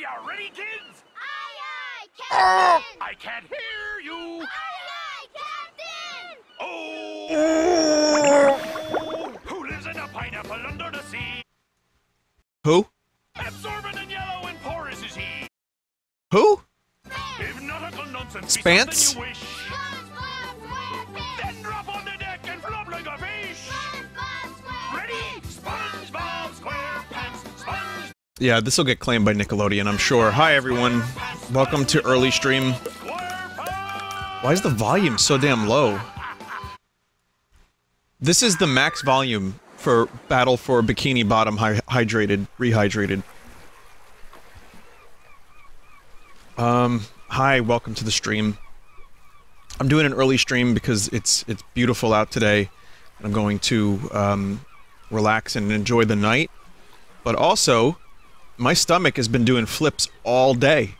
y'all ready, kids? Aye, aye, Captain! I can't hear you! Aye, aye, Captain! Oh! Who lives in a pineapple under the sea? Who? Absorbent and yellow and porous is he. Who? If nautical nonsense be something you wish, then drop on the deck and flop like a fish. Ready? SpongeBob SquarePants. SpongeBob. Yeah, this will get claimed by Nickelodeon, I'm sure. Hi, everyone. Welcome to early stream. Why is the volume so damn low? This is the max volume for Battle for Bikini Bottom Rehydrated. Hi, welcome to the stream. I'm doing an early stream because it's beautiful out today, and I'm going to relax and enjoy the night. But also, my stomach has been doing flips all day,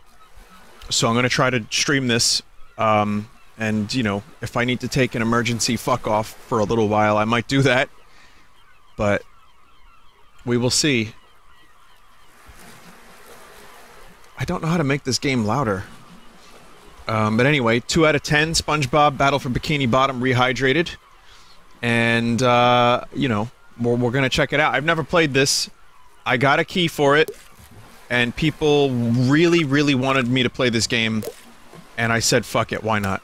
so I'm gonna try to stream this. And you know, if I need to take an emergency fuck off for a little while, I might do that. But we will see. I don't know how to make this game louder. But anyway, 2 out of 10, SpongeBob Battle for Bikini Bottom Rehydrated. And, you know, we're gonna check it out. I've never played this. I got a key for it. And people really, really wanted me to play this game. And I said, fuck it, why not?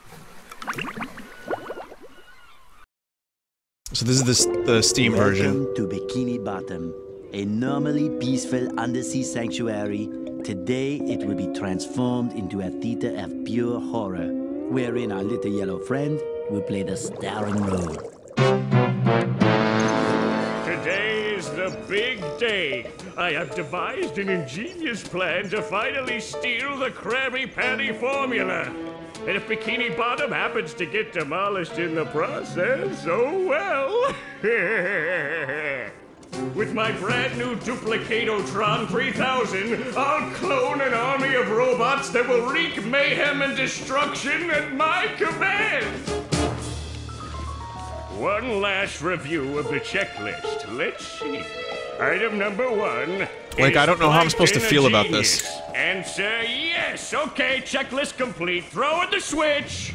So this is the Steam version. Welcome to Bikini Bottom, a normally peaceful undersea sanctuary. Today it will be transformed into a theater of pure horror, wherein our little yellow friend will play the starring role. Today is the big day. I have devised an ingenious plan to finally steal the Krabby Patty formula. And if Bikini Bottom happens to get demolished in the process, oh well. With my brand new Duplicatotron 3000, I'll clone an army of robots that will wreak mayhem and destruction at my command. One last review of the checklist. Let's see. Item number 1. Like, I don't know how I'm supposed to feel about this. Answer yes. Okay, checklist complete. Throw in the switch.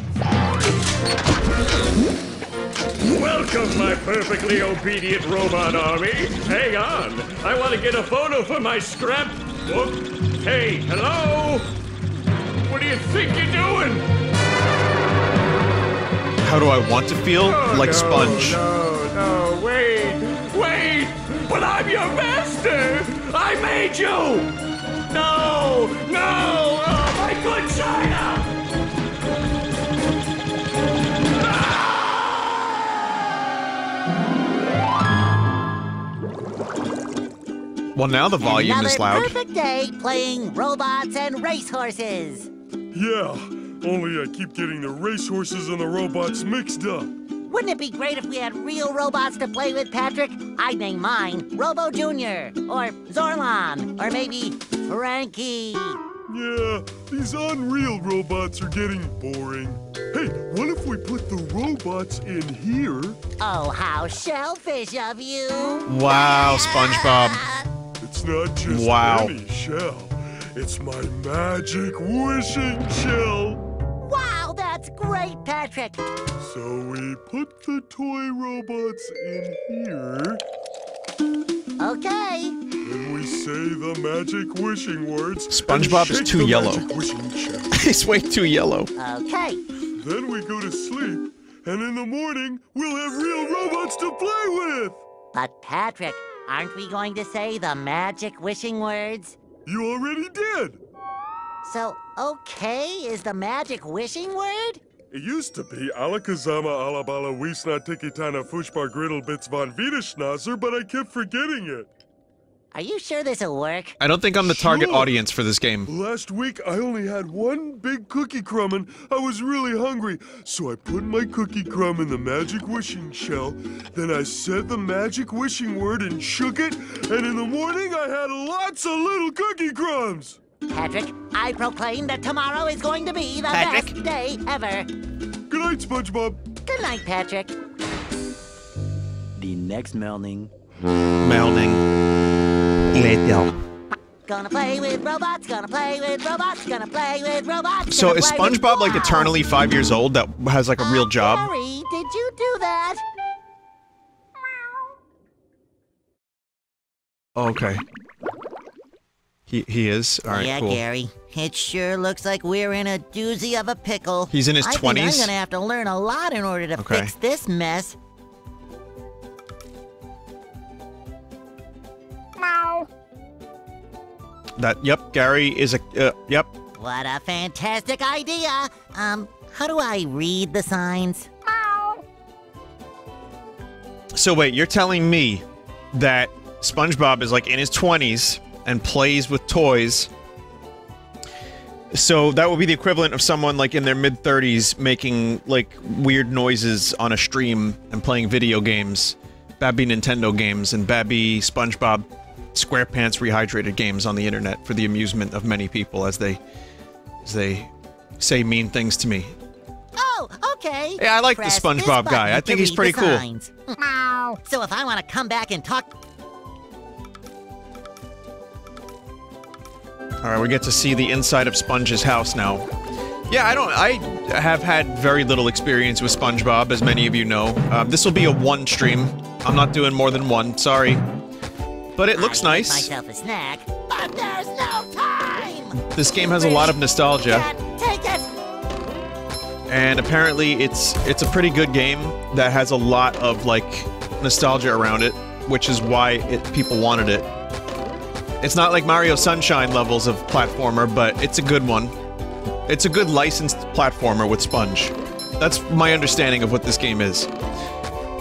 Welcome, my perfectly obedient robot army. Hang on. I want to get a photo for my scrap. Whoop. Hey, hello? What do you think you're doing? How do I want to feel? Oh, like no, Sponge. No, no, wait. Wait! But I'm your master! I made you! No! No! Oh, my good China! Well, now the volume is loud. Another perfect day playing robots and racehorses. Yeah, only I keep getting the racehorses and the robots mixed up. Wouldn't it be great if we had real robots to play with, Patrick? I'd name mine Robo Jr. or Zorlon or maybe Frankie. Yeah, these unreal robots are getting boring. Hey, what if we put the robots in here? Oh, how shellfish of you. Wow, SpongeBob. It's not just any shell. It's my magic wishing shell. Wow, that's great, Patrick. So we put the toy robots in here. Okay. Then we say the magic wishing words. SpongeBob is too yellow. He's way too yellow. Okay. Then we go to sleep, and in the morning, we'll have real robots to play with. But Patrick, aren't we going to say the magic wishing words? You already did! So, okay is the magic wishing word? It used to be Alakazama Alabala Wiesna Tikitana Fushbar Griddle Bits von Wiederschnauzer, but I kept forgetting it. Are you sure this'll work? I don't think I'm the target audience for this game. Last week, I only had one big cookie crumb and I was really hungry, so I put my cookie crumb in the magic wishing shell, then I said the magic wishing word and shook it, and in the morning, I had lots of little cookie crumbs! Patrick, I proclaim that tomorrow is going to be the best day ever. Good night, SpongeBob. Good night, Patrick. The next melding. Melding. Later. Gonna play with robots, gonna play with robots, gonna play with robots. So is SpongeBob like eternally 5 years old that has like a real job? Sorry, did you do that? Okay. He is? Alright, yeah, cool. Yeah, Gary. It sure looks like we're in a doozy of a pickle. He's in his 20s? I'm gonna have to learn a lot in order to fix this mess. Meow. That, yep, Gary is a, yep. What a fantastic idea! How do I read the signs? Meow. So wait, you're telling me that SpongeBob is like in his 20s and plays with toys. So that would be the equivalent of someone like in their mid-30s making like weird noises on a stream and playing video games. Babby Nintendo games and Babby SpongeBob SquarePants Rehydrated games on the internet for the amusement of many people as they say mean things to me. Oh, okay. Yeah, I like the SpongeBob guy. I think he's pretty cool. So if I want to come back and talk... Alright, we get to see the inside of Sponge's house now. Yeah, I have had very little experience with SpongeBob, as many of you know. This will be a one stream. I'm not doing more than one, sorry. But it looks nice. Myself a snack, but there's no time! This game has a lot of nostalgia. Take it. And apparently it's a pretty good game that has a lot of, like, nostalgia around it, which is why people wanted it. It's not like Mario Sunshine levels of platformer, but it's a good one. It's a good licensed platformer with Sponge. That's my understanding of what this game is.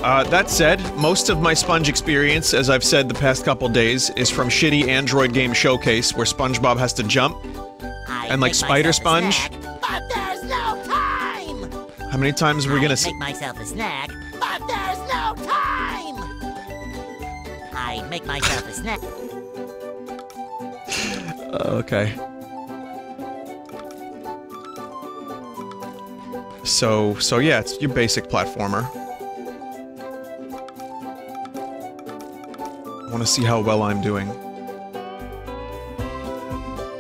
That said, most of my Sponge experience, as I've said the past couple days, is from shitty Android game Showcase, where SpongeBob has to jump. And like Spider Sponge. But there's no time! How many times are we gonna see? I make myself a snack, but there's no time! I make myself a snack. Okay. So yeah, it's your basic platformer. I want to see how well I'm doing.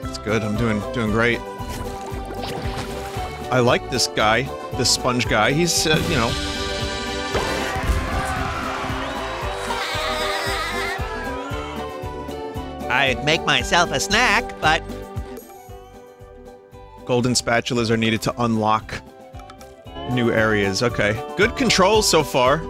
That's good. I'm doing great. I like this guy, this Sponge guy. He's you know. I'd make myself a snack, but... Golden spatulas are needed to unlock new areas. Okay. Good controls so far.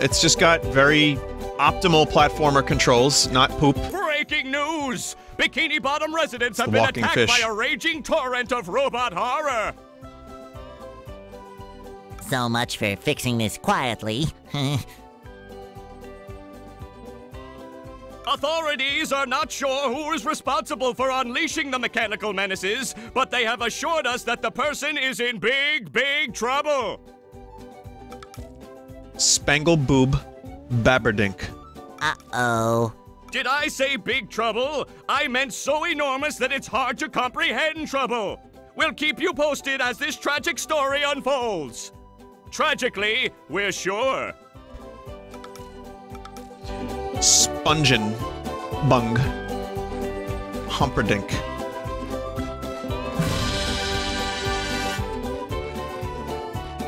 It's just got very optimal platformer controls, not poop. Breaking news! Bikini Bottom residents have been attacked by a raging torrent of robot horror! So much for fixing this quietly. Authorities are not sure who is responsible for unleashing the mechanical menaces, but they have assured us that the person is in big, big trouble. Spangle Boob Babberdink. Uh-oh. Did I say big trouble? I meant so enormous that it's hard to comprehend trouble. We'll keep you posted as this tragic story unfolds. Tragically, we're sure. Spongin' Bung Humperdink.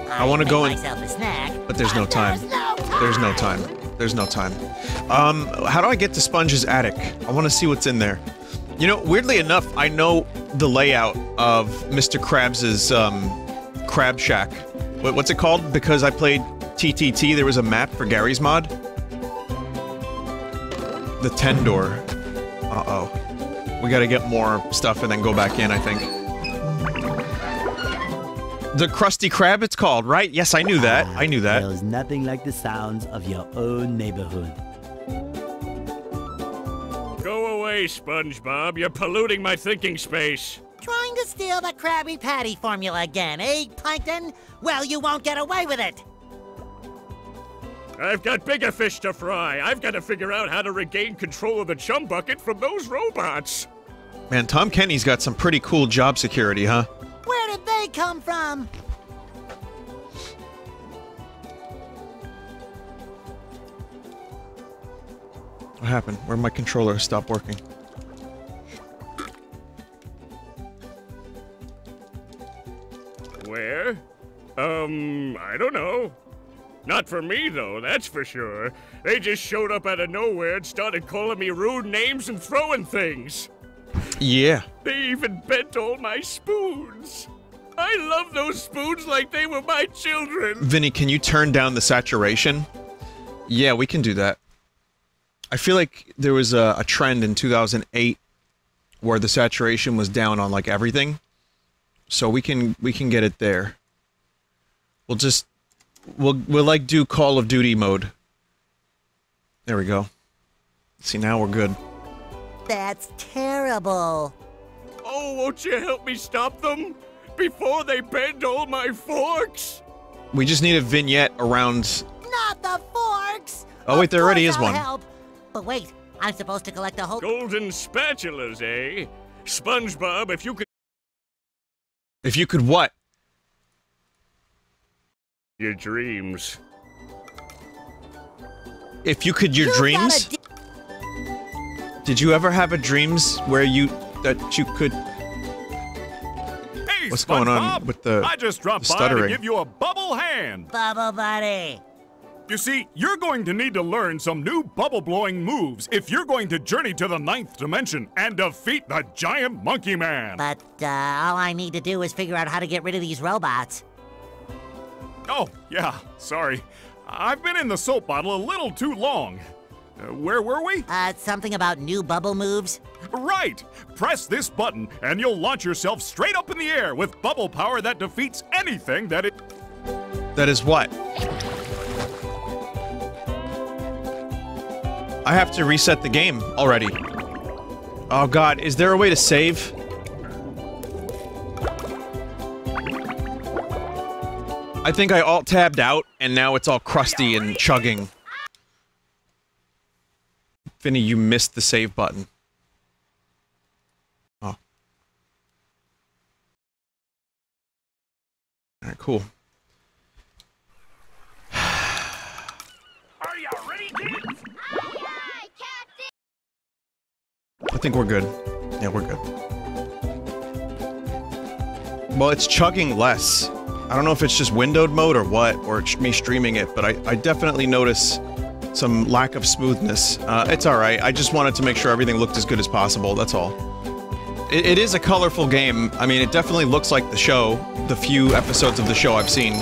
I want to go in, but there's no time. There's no time. There's no time. How do I get to Sponge's attic? I want to see what's in there. You know, weirdly enough, I know the layout of Mr. Krabs's Crab Shack. What's it called? Because I played TTT, there was a map for Garry's Mod. The Tendor. Uh-oh. We gotta get more stuff and then go back in, I think. The Krusty Krab, it's called, right? Yes, I knew that. I knew that. There's nothing like the sounds of your own neighborhood. Go away, SpongeBob. You're polluting my thinking space. Trying to steal the Krabby Patty formula again, eh, Plankton? Well, you won't get away with it. I've got bigger fish to fry. I've got to figure out how to regain control of the chum bucket from those robots. Man, Tom Kenny's got some pretty cool job security, huh? Where did they come from? What happened? Where'd my controller stop working? Where? I don't know. Not for me, though, that's for sure. They just showed up out of nowhere and started calling me rude names and throwing things. Yeah. They even bent all my spoons. I love those spoons like they were my children. Vinny, can you turn down the saturation? Yeah, we can do that. I feel like there was a trend in 2008 where the saturation was down on, like, everything. So we can get it there. We'll just... We'll like do Call of Duty mode. There we go. See, now we're good. That's terrible. Oh, won't you help me stop them before they bend all my forks? We just need a vignette around. Not the forks. Oh wait, there already is one. Help. But wait, I'm supposed to collect the whole golden spatulas, eh? SpongeBob, if you could. If you could what? Your dreams. If you could, your dreams. Did you ever have a dreams where you that you could? Hey, what's going on with the stuttering? I just dropped by to give you a bubble hand. Bubble buddy. You see, you're going to need to learn some new bubble blowing moves if you're going to journey to the 9th dimension and defeat the giant monkey man. But all I need to do is figure out how to get rid of these robots. Oh, yeah, sorry. I've been in the soap bottle a little too long. Where were we? Something about new bubble moves. Right! Press this button and you'll launch yourself straight up in the air with bubble power that defeats anything that it... That is what? I have to reset the game already. Oh god, is there a way to save? I think I alt-tabbed out, and now it's all crusty and chugging. Vinny, you missed the save button. Oh. Alright, cool. Are you ready, kids? Aye, aye, Captain! I think we're good. Yeah, we're good. Well, it's chugging less. I don't know if it's just windowed mode or what, or it's me streaming it, but I definitely notice some lack of smoothness. It's alright, I just wanted to make sure everything looked as good as possible, that's all. It is a colorful game. I mean, it definitely looks like the show, the few episodes of the show I've seen.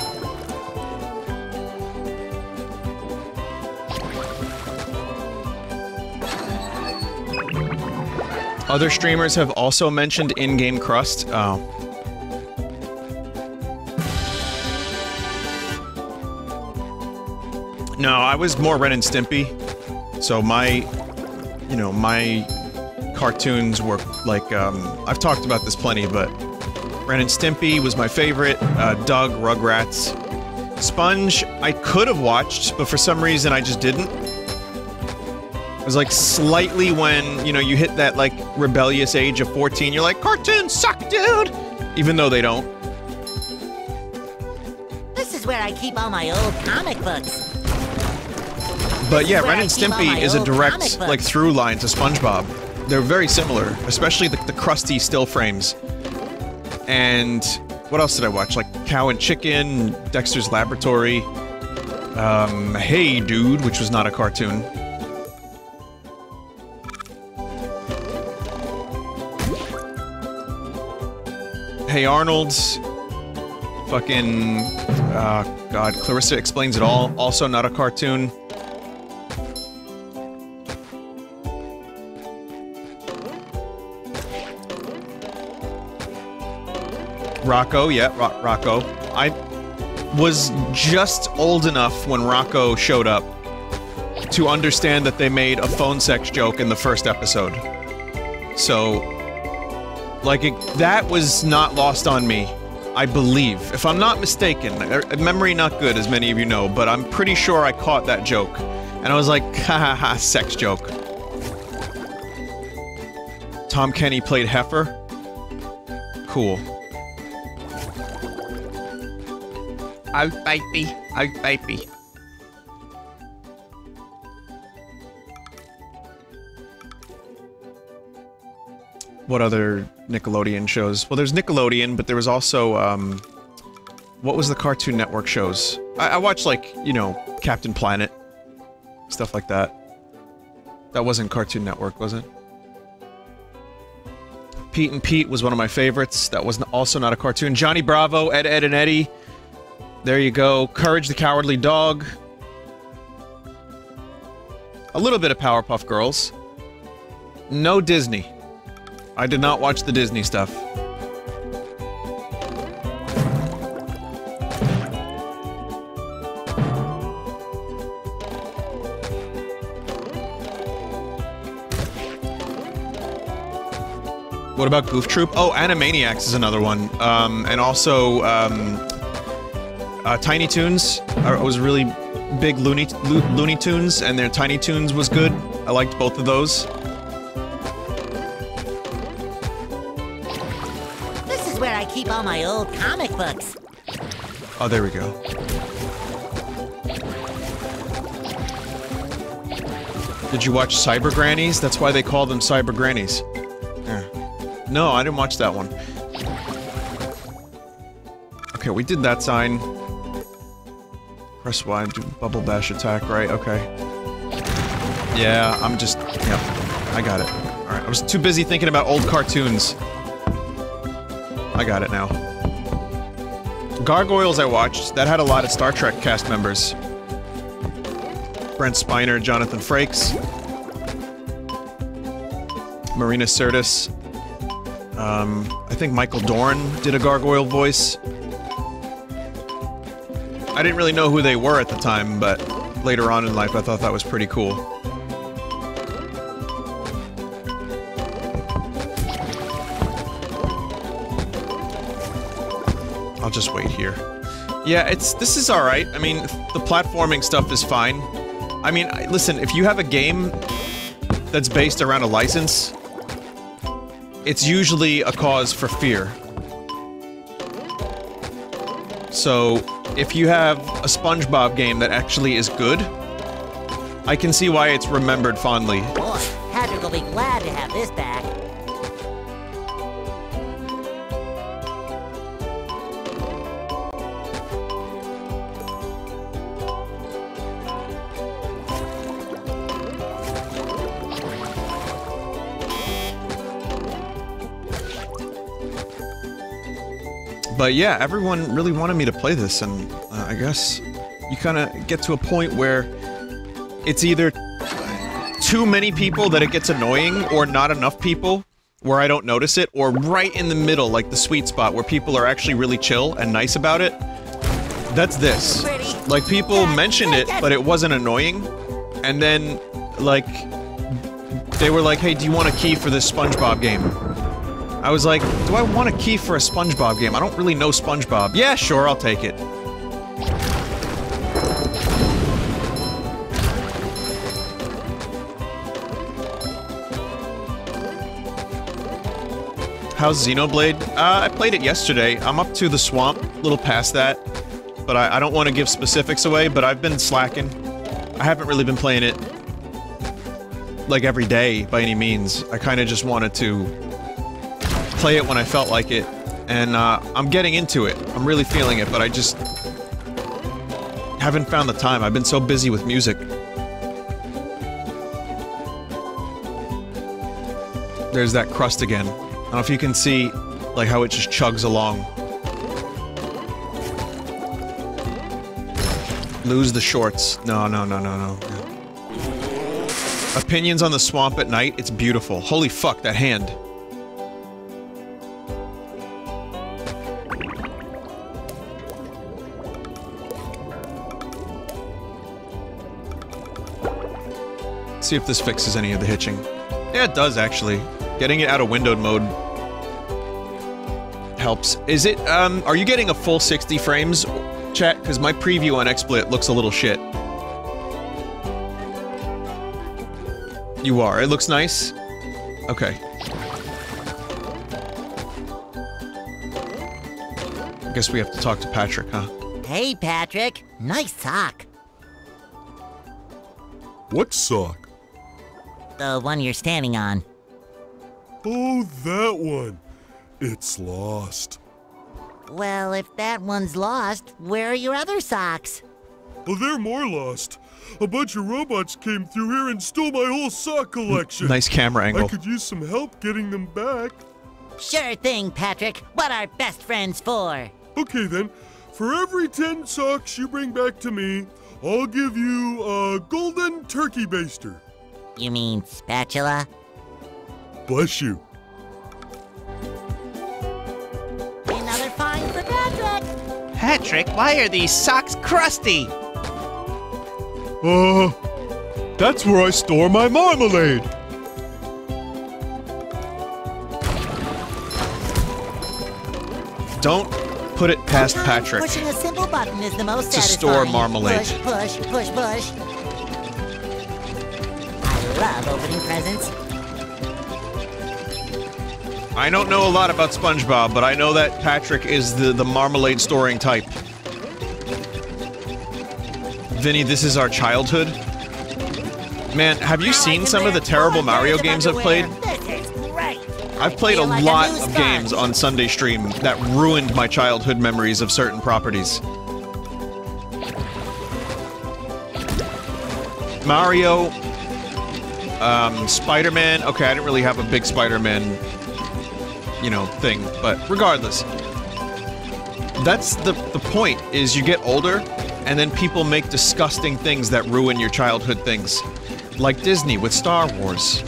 Other streamers have also mentioned in-game crust. Oh. No, I was more Ren and Stimpy, so my cartoons were like, I've talked about this plenty, but Ren and Stimpy was my favorite, Doug, Rugrats. Sponge, I could have watched, but for some reason I just didn't. It was like slightly when, you know, you hit that like rebellious age of 14, you're like, cartoons suck, dude! Even though they don't. This is where I keep all my old comic books. But yeah, Ren and Stimpy is a direct, like, through line to SpongeBob. They're very similar, especially the crusty still frames. And what else did I watch? Like, Cow and Chicken, Dexter's Laboratory, Hey Dude, which was not a cartoon. Hey Arnold, fucking, god, Clarissa Explains It All, also not a cartoon. Rocco, yeah, Rocco. I was just old enough when Rocco showed up to understand that they made a phone sex joke in the first episode. So, like, that was not lost on me, I believe. If I'm not mistaken, memory not good, as many of you know, but I'm pretty sure I caught that joke. And I was like, ha ha ha, sex joke. Tom Kenny played Heifer. Cool. Oh baby. What other Nickelodeon shows? Well, there's Nickelodeon, but there was also What was the Cartoon Network shows? I watched, like, you know, Captain Planet. Stuff like that. That wasn't Cartoon Network, was it? Pete and Pete was one of my favorites. That was also not a cartoon. Johnny Bravo, Ed, Edd n Eddy. There you go. Courage the Cowardly Dog. A little bit of Powerpuff Girls. No Disney. I did not watch the Disney stuff. What about Goof Troop? Oh, Animaniacs is another one. And also, Tiny Toons. I was really big Looney Tunes, and their Tiny Toons was good. I liked both of those. This is where I keep all my old comic books. Oh, there we go. Did you watch Cyber Grannies? That's why they call them Cyber Grannies. No, I didn't watch that one. Okay, we did that sign. Press Y, do bubble bash attack, right? Okay. Yeah, I'm just... yeah, I got it. Alright, I was too busy thinking about old cartoons. I got it now. Gargoyles I watched. That had a lot of Star Trek cast members. Brent Spiner, Jonathan Frakes. Marina Sirtis. I think Michael Dorn did a gargoyle voice. I didn't really know who they were at the time, but later on in life I thought that was pretty cool. I'll just wait here. Yeah, this is alright. I mean, the platforming stuff is fine. I mean, listen, if you have a game that's based around a license, it's usually a cause for fear. So, if you have a SpongeBob game that actually is good, I can see why it's remembered fondly. Boy, Patrick will be glad to have this back. But yeah, everyone really wanted me to play this, and I guess you kind of get to a point where it's either too many people that it gets annoying, or not enough people where I don't notice it, or right in the middle, like the sweet spot where people are actually really chill and nice about it. That's this. Like, people mentioned it, but it wasn't annoying, and then, like, they were like, hey, do you want a key for this SpongeBob game? I was like, do I want a key for a SpongeBob game? I don't really know SpongeBob. Yeah, sure, I'll take it. How's Xenoblade? I played it yesterday. I'm up to the swamp, a little past that. But I don't want to give specifics away, but I've been slacking. I haven't really been playing it, like, every day, by any means. I kind of just wanted to play it when I felt like it, and I'm getting into it. I'm really feeling it, but I just haven't found the time. I've been so busy with music. There's that crust again. I don't know if you can see, like, how it just chugs along. Lose the shorts. No, no, no, no, no. Opinions on the swamp at night? It's beautiful. Holy fuck, that hand. See if this fixes any of the hitching. Yeah, it does, actually. Getting it out of windowed mode helps. Is it, are you getting a full 60 frames, chat? Because my preview on XSplit looks a little shit. You are. It looks nice? Okay. I guess we have to talk to Patrick, huh? Hey, Patrick. Nice sock. What sock? The one you're standing on. Oh, that one. It's lost. Well, if that one's lost, where are your other socks? Well, they're more lost. A bunch of robots came through here and stole my whole sock collection. Nice camera angle. I could use some help getting them back. Sure thing, Patrick. What are best friends for? Okay, then. For every 10 socks you bring back to me, I'll give you a golden turkey baster. You mean spatula? Bless you. Another find for Patrick. Patrick, why are these socks crusty? That's where I store my marmalade. Don't put it past Patrick. Pushing a simple button is the most satisfying. Store marmalade. Push, push, push, push. I love opening presents. I don't know a lot about SpongeBob, but I know that Patrick is the marmalade storing type. Vinny, this is our childhood. Man, have you seen some of the terrible Mario games I've played? I've played a lot of games on Sunday Stream that ruined my childhood memories of certain properties. Mario, Spider-Man. Okay, I didn't really have a big Spider-Man, you know, thing, but regardless. That's the point, is you get older, and then people make disgusting things that ruin your childhood things. Like Disney with Star Wars.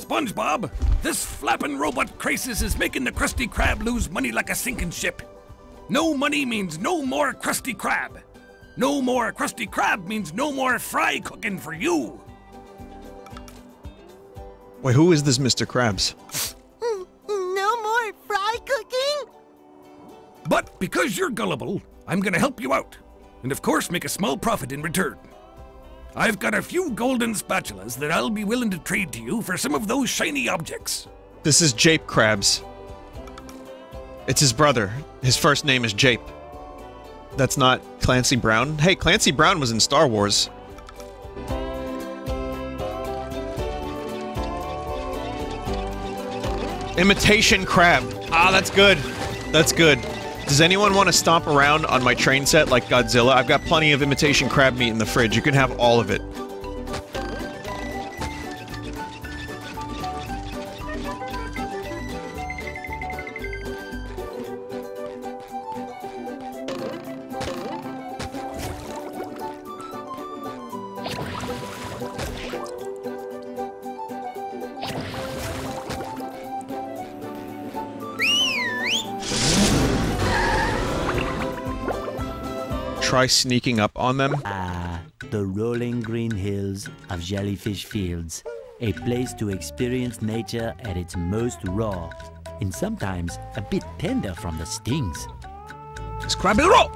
SpongeBob, this flappin' robot crisis is making the Krusty Krab lose money like a sinking ship. No money means no more Krusty Krab. No more Krusty Krab means no more fry cooking for you! Wait, who is this Mr. Krabs? No more fry cooking? But because you're gullible, I'm gonna help you out. And of course make a small profit in return. I've got a few golden spatulas that I'll be willing to trade to you for some of those shiny objects. This is Jape Krabs. It's his brother. His first name is Jape. That's not Clancy Brown? Hey, Clancy Brown was in Star Wars. Imitation crab. Ah, that's good. That's good. Does anyone want to stomp around on my train set like Godzilla? I've got plenty of imitation crab meat in the fridge. You can have all of it. Try sneaking up on them. Ah, the rolling green hills of jellyfish fields. A place to experience nature at its most raw, and sometimes a bit tender from the stings. Scrabble roll!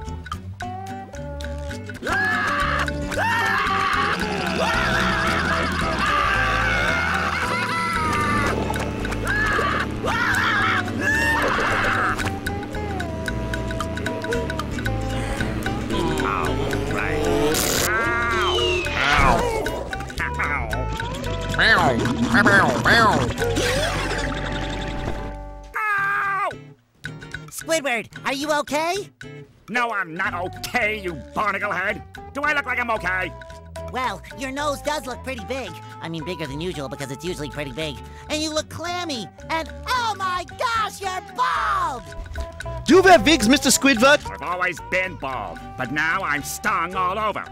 Squidward, are you okay? No, I'm not okay, you barnacle head. Do I look like I'm okay? Well, your nose does look pretty big. I mean, bigger than usual because it's usually pretty big. And you look clammy. And oh my gosh, you're bald! Do that wigs, Mr. Squidward? I've always been bald, but now I'm stung all over.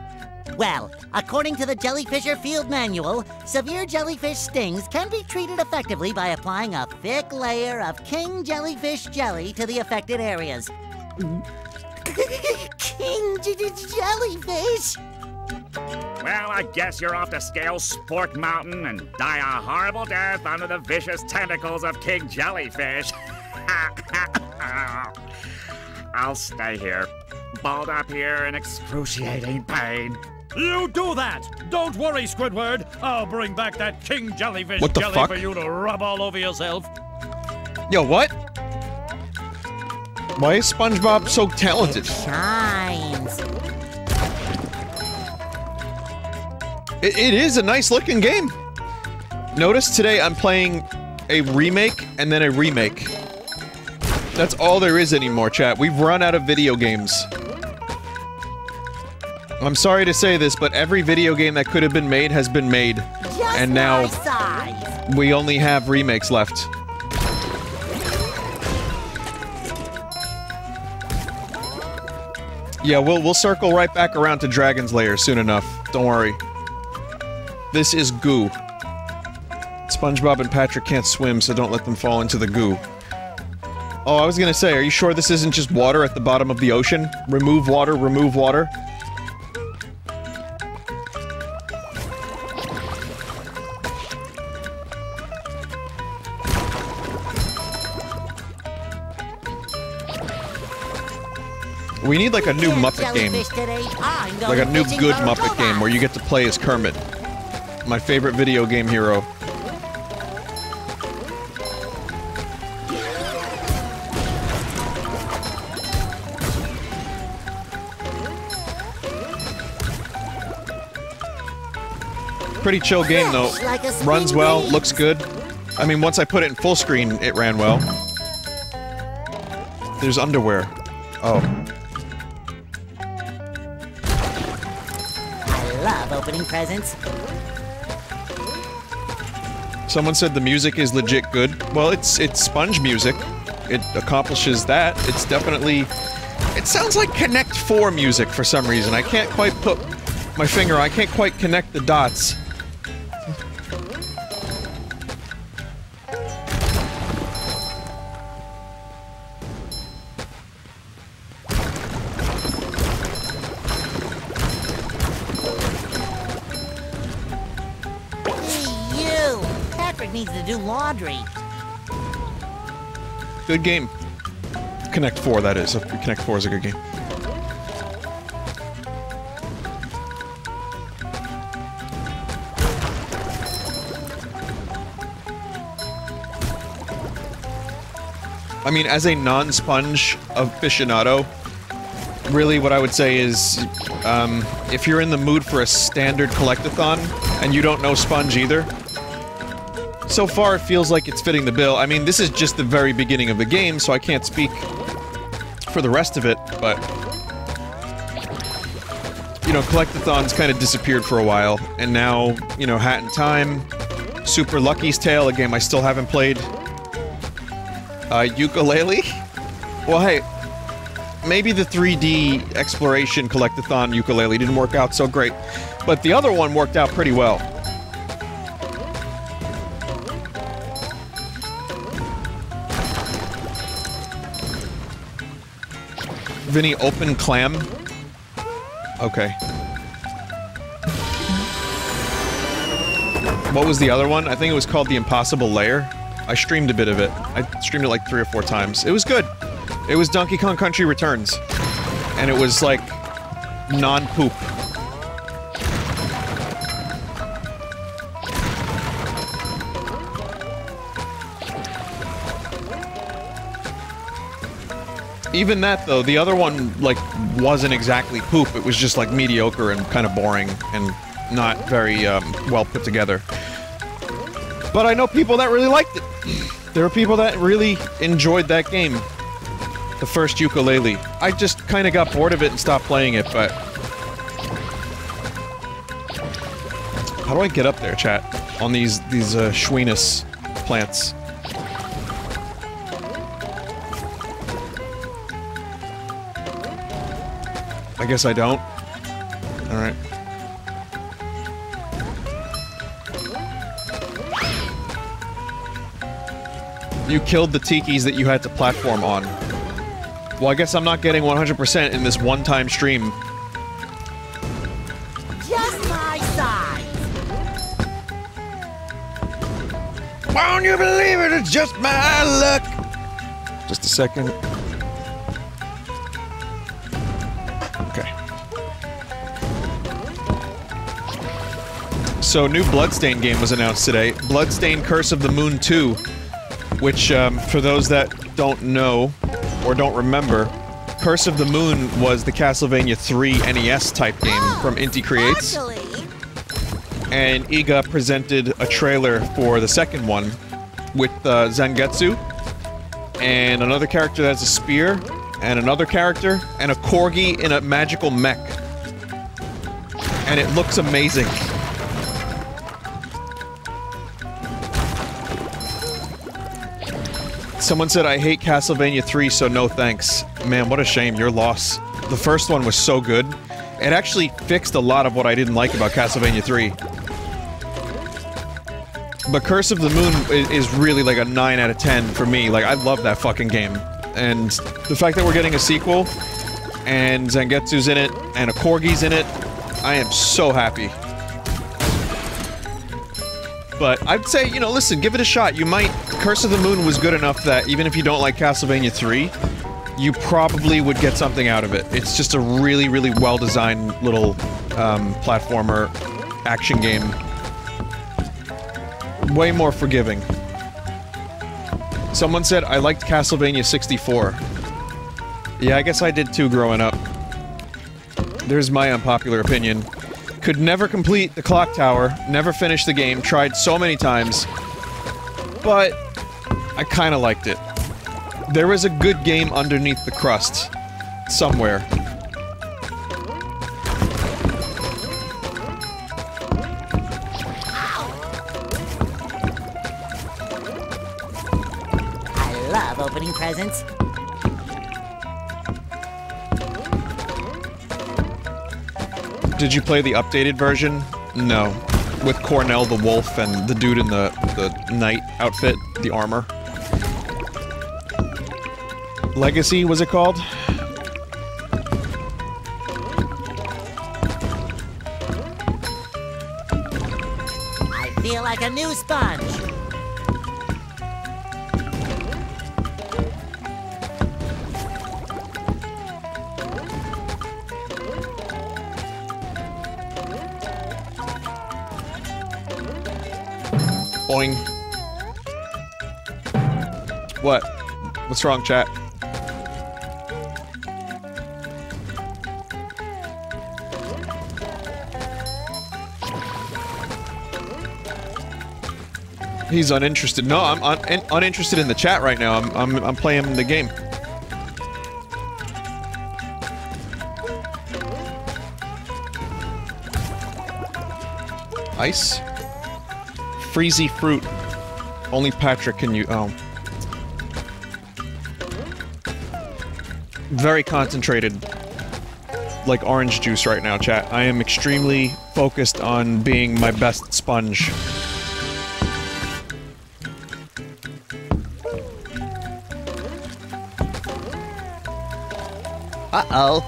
Well, according to the Jellyfisher Field Manual, severe jellyfish stings can be treated effectively by applying a thick layer of king jellyfish jelly to the affected areas. King jellyfish? Well, I guess you're off to scale Spork Mountain and die a horrible death under the vicious tentacles of king jellyfish. I'll stay here, balled up here in excruciating pain. You do that! Don't worry, Squidward! I'll bring back that king jellyfish jelly for you to rub all over yourself. Yo, what? Why is SpongeBob so talented? It shines. It is a nice looking game. Notice today I'm playing a remake and then a remake. That's all there is anymore, chat. We've run out of video games. I'm sorry to say this, but every video game that could have been made has been made. Just and now we only have remakes left. Yeah, we'll circle right back around to Dragon's Lair soon enough. Don't worry. This is goo. SpongeBob and Patrick can't swim, so don't let them fall into the goo. Oh, I was gonna say, are you sure this isn't just water at the bottom of the ocean? Remove water, remove water. We need like a new Muppet game. Like a new good Muppet game where you get to play as Kermit. My favorite video game hero. Pretty chill game though. Runs well, looks good. I mean, once I put it in full screen, it ran well. There's underwear. Oh. Opening presents. Someone said the music is legit good. Well, it's sponge music. It accomplishes that. It's definitely... It sounds like Connect 4 music for some reason. I can't quite put my finger... I can't quite connect the dots. Good game. Connect 4, that is. Connect 4 is a good game. I mean, as a non-sponge aficionado, really what I would say is, if you're in the mood for a standard collect-a-thon, and you don't know sponge either, so far, it feels like it's fitting the bill. I mean, this is just the very beginning of the game, so I can't speak for the rest of it, but... You know, collect-a-thons kind of disappeared for a while, and now, you know, Hat in Time, Super Lucky's Tale, a game I still haven't played. Yooka-Laylee? Well, hey, maybe the 3D exploration collect-a-thon Yooka-Laylee didn't work out so great, but the other one worked out pretty well. Vinny open clam? Okay. What was the other one? I think it was called The Impossible Lair. I streamed a bit of it. I streamed it like 3 or 4 times. It was good. It was Donkey Kong Country Returns. And it was like... non-poop. Even that, though, the other one, like, wasn't exactly poop. It was just, like, mediocre and kind of boring and not very, well put together. But I know people that really liked it. There were people that really enjoyed that game. The first Yooka-Laylee. I just kind of got bored of it and stopped playing it, but... How do I get up there, chat? On these Schweenus plants. I guess I don't. Alright. You killed the tikis that you had to platform on. Well, I guess I'm not getting 100% in this one-time stream. Just my size. Won't you believe it? It's just my luck. Just a second. So, new Bloodstained game was announced today. Bloodstained Curse of the Moon 2, which, for those that don't know, or don't remember, Curse of the Moon was the Castlevania 3 NES type game from Inti Creates. And Iga presented a trailer for the second one with Zangetsu, and another character that has a spear, and another character, and a corgi in a magical mech. And it looks amazing. Someone said, I hate Castlevania 3, so no thanks. Man, what a shame, your loss. The first one was so good. It actually fixed a lot of what I didn't like about Castlevania 3. But Curse of the Moon is really like a 9 out of 10 for me. Like, I love that fucking game. And the fact that we're getting a sequel, and Zangetsu's in it, and a corgi's in it, I am so happy. But I'd say, you know, listen, give it a shot. You might... Curse of the Moon was good enough that even if you don't like Castlevania 3, you probably would get something out of it. It's just a really, really well-designed little platformer action game. Way more forgiving. Someone said, I liked Castlevania 64. Yeah, I guess I did too growing up. There's my unpopular opinion. Could never complete the clock tower, never finished the game, tried so many times, but I kinda liked it. There is a good game underneath the crust, somewhere. I love opening presents. Did you play the updated version? No. With Cornell the wolf and the dude in the knight outfit, the armor. Legacy, was it called? I feel like a new sponge. Boing. What? What's wrong, chat? He's uninterested. No, I'm uninterested in the chat right now. I'm playing the game. Ice. Freezy fruit. Only Patrick can you. Oh. Very concentrated. Like orange juice right now, chat. I am extremely focused on being my best sponge. Uh-oh.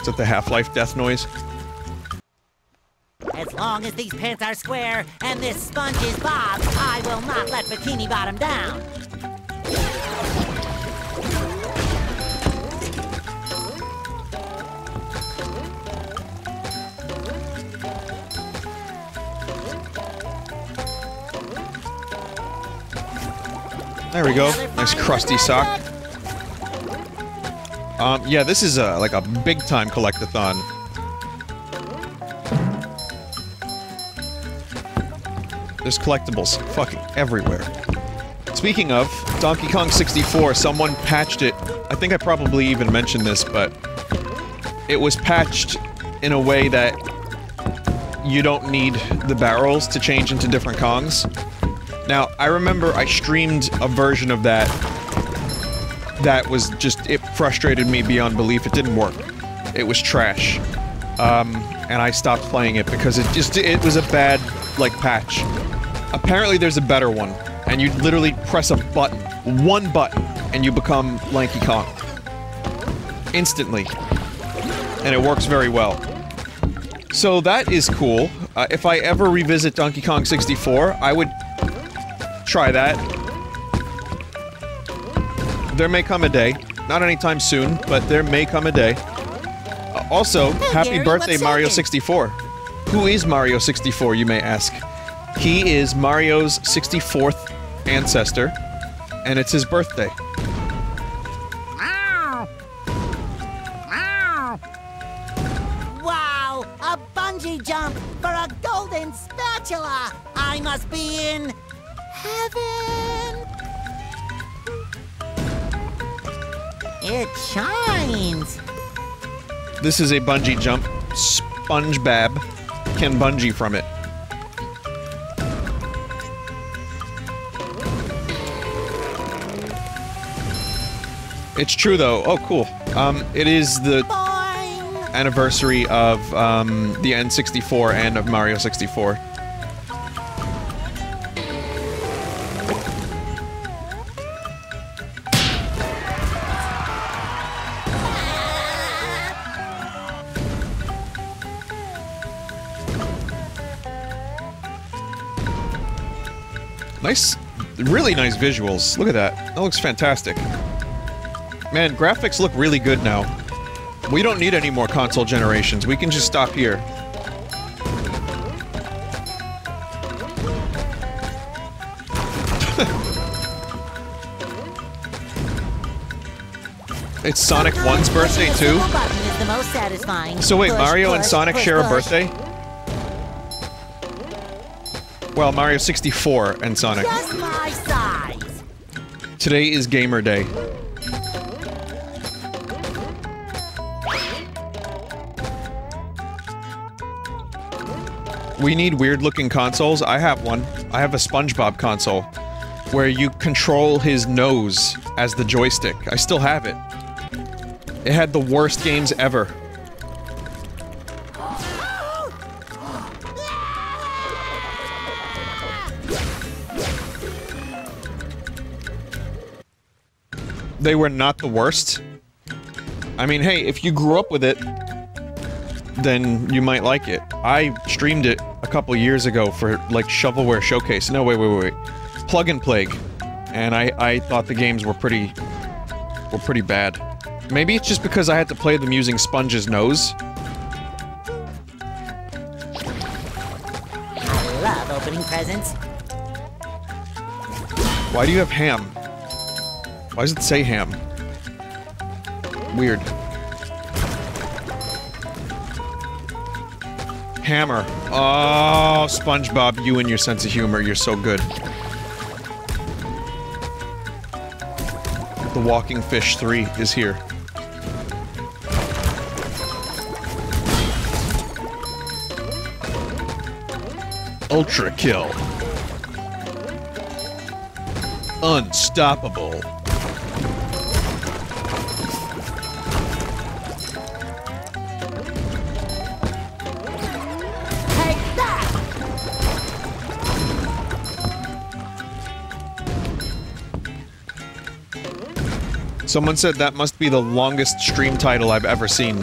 Is that the Half-Life death noise? As long as these pants are square and this sponge is Bob, I will not let Bikini Bottom down. There we go. Nice crusty sock. Yeah, this is a, like a big-time collect-a-thon. There's collectibles fucking everywhere. Speaking of, Donkey Kong 64, someone patched it. I think I probably even mentioned this, but... it was patched in a way that you don't need the barrels to change into different Kongs. Now, I remember I streamed a version of that that was just, it frustrated me beyond belief. It didn't work. It was trash. And I stopped playing it because it just, it was a bad, like, patch. Apparently there's a better one, and you literally press a button, one button, and you become Lanky Kong. Instantly. And it works very well. So that is cool. If I ever revisit Donkey Kong 64, I would try that. There may come a day, not anytime soon, but there may come a day. Also, hey, happy Gary, birthday Mario 64. Who is Mario 64, you may ask? He is Mario's 64th ancestor, and it's his birthday. bungee jump for a golden spatula. I must be in heaven. It shines. This is a bungee jump. SpongeBob can bungee from it. It's true, though. Oh, cool. It is the anniversary of the N64 and of Mario 64. Nice, really nice visuals. Look at that. That looks fantastic. Man, graphics look really good now. We don't need any more console generations. We can just stop here. It's Sonic 1's birthday, too? So wait, Mario and Sonic share a birthday? Well, Mario 64 and Sonic. Today is Gamer Day. We need weird-looking consoles. I have one. I have a SpongeBob console, where you control his nose as the joystick. I still have it. It had the worst games ever. They were not the worst. I mean, hey, if you grew up with it, then you might like it. I streamed it a couple years ago for, like, Shovelware Showcase. No, wait. Plug and Plague. And I thought the games were pretty bad. Maybe it's just because I had to play them using Sponge's nose. I love opening presents. Why do you have ham? Why does it say ham? Weird. Hammer. Oh, SpongeBob, you and your sense of humor, you're so good. The Walking Fish 3 is here. Ultra kill. Unstoppable. Someone said that must be the longest stream title I've ever seen.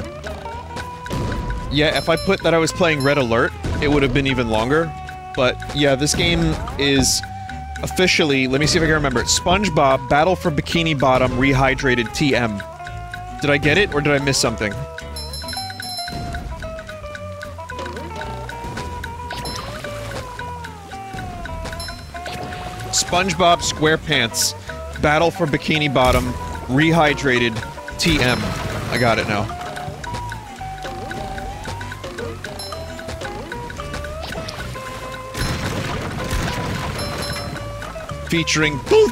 Yeah, if I put that I was playing Red Alert, it would have been even longer. But yeah, this game is officially, let me see if I can remember it, SpongeBob Battle for Bikini Bottom Rehydrated TM. Did I get it, or did I miss something? SpongeBob SquarePants Battle for Bikini Bottom Rehydrated TM. I got it now. Featuring both.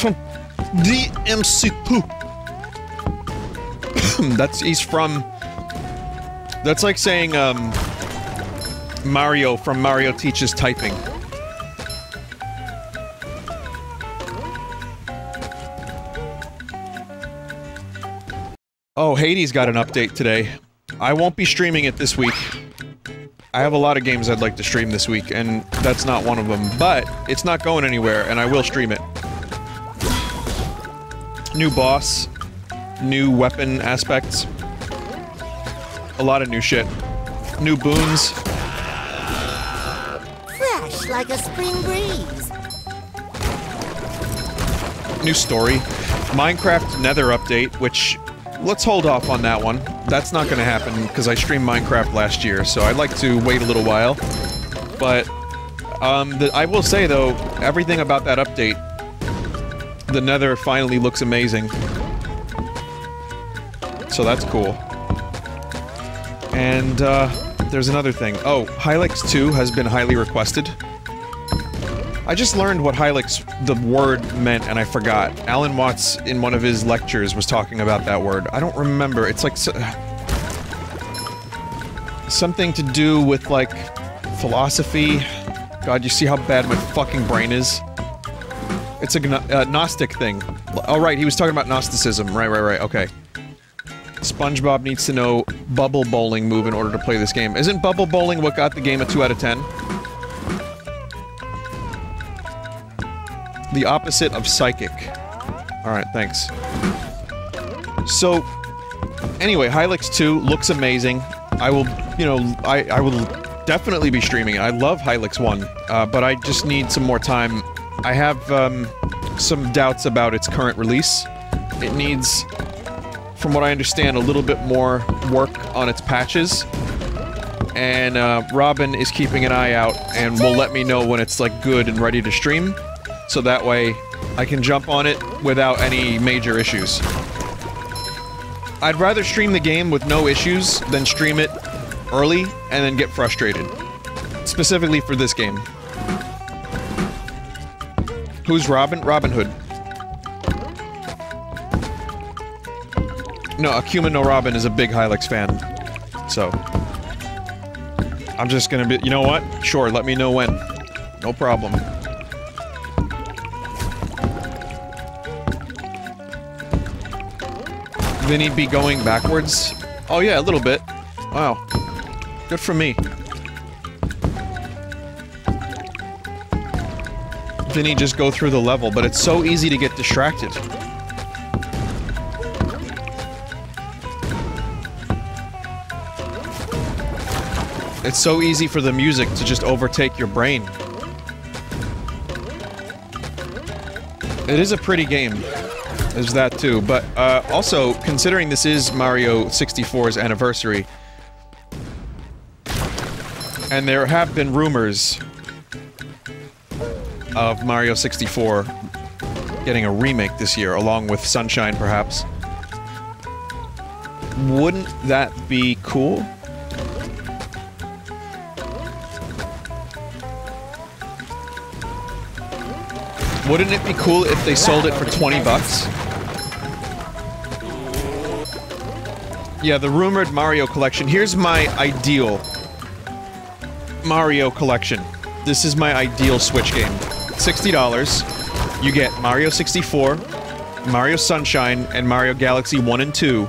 From DMC Pooh. That's like saying, Mario from Mario Teaches Typing. Oh, Hades got an update today. I won't be streaming it this week. I have a lot of games I'd like to stream this week, and that's not one of them, but it's not going anywhere, and I will stream it. New boss, new weapon aspects. A lot of new shit. New boons. Fresh like a spring breeze. New story. Minecraft Nether update, which... let's hold off on that one. That's not gonna happen, because I streamed Minecraft last year, so I'd like to wait a little while. But... I will say, though, everything about that update, the Nether finally looks amazing. So that's cool. And, there's another thing. Oh, Hylix 2 has been highly requested. I just learned what Hylix, the word, meant, and I forgot. Alan Watts, in one of his lectures, was talking about that word. I don't remember. It's like... something to do with, like, philosophy. God, you see how bad my fucking brain is? It's a Gnostic thing. Oh, right, he was talking about Gnosticism. Right, okay. SpongeBob needs to know bubble bowling move in order to play this game. Isn't bubble bowling what got the game a 2 out of 10? The opposite of psychic. Alright, thanks. So, anyway, Hylix 2 looks amazing. I will, you know, I will definitely be streaming. I love Hylix 1, but I just need some more time. I have, some doubts about its current release. It needs, from what I understand, a little bit more work on its patches. And, Robin is keeping an eye out and will let me know when it's, like, good and ready to stream. So that way, I can jump on it without any major issues. I'd rather stream the game with no issues than stream it early and then get frustrated. Specifically for this game. Who's Robin? Robin Hood. No, Akuma no Robin is a big Hylix fan. So... I'm just gonna be- you know what? Sure, let me know when. No problem. Vinny be going backwards? Oh yeah, a little bit. Wow. Good for me. Vinny just go through the level, but it's so easy to get distracted. It's so easy for the music to just overtake your brain. It is a pretty game. There's that too, but also, considering this is Mario 64's anniversary, and there have been rumors of Mario 64 getting a remake this year, along with Sunshine, perhaps. Wouldn't that be cool? Wouldn't it be cool if they sold it for 20 bucks? Yeah, the rumored Mario collection. Here's my ideal Mario collection. This is my ideal Switch game. $60. You get Mario 64, Mario Sunshine, and Mario Galaxy 1 and 2.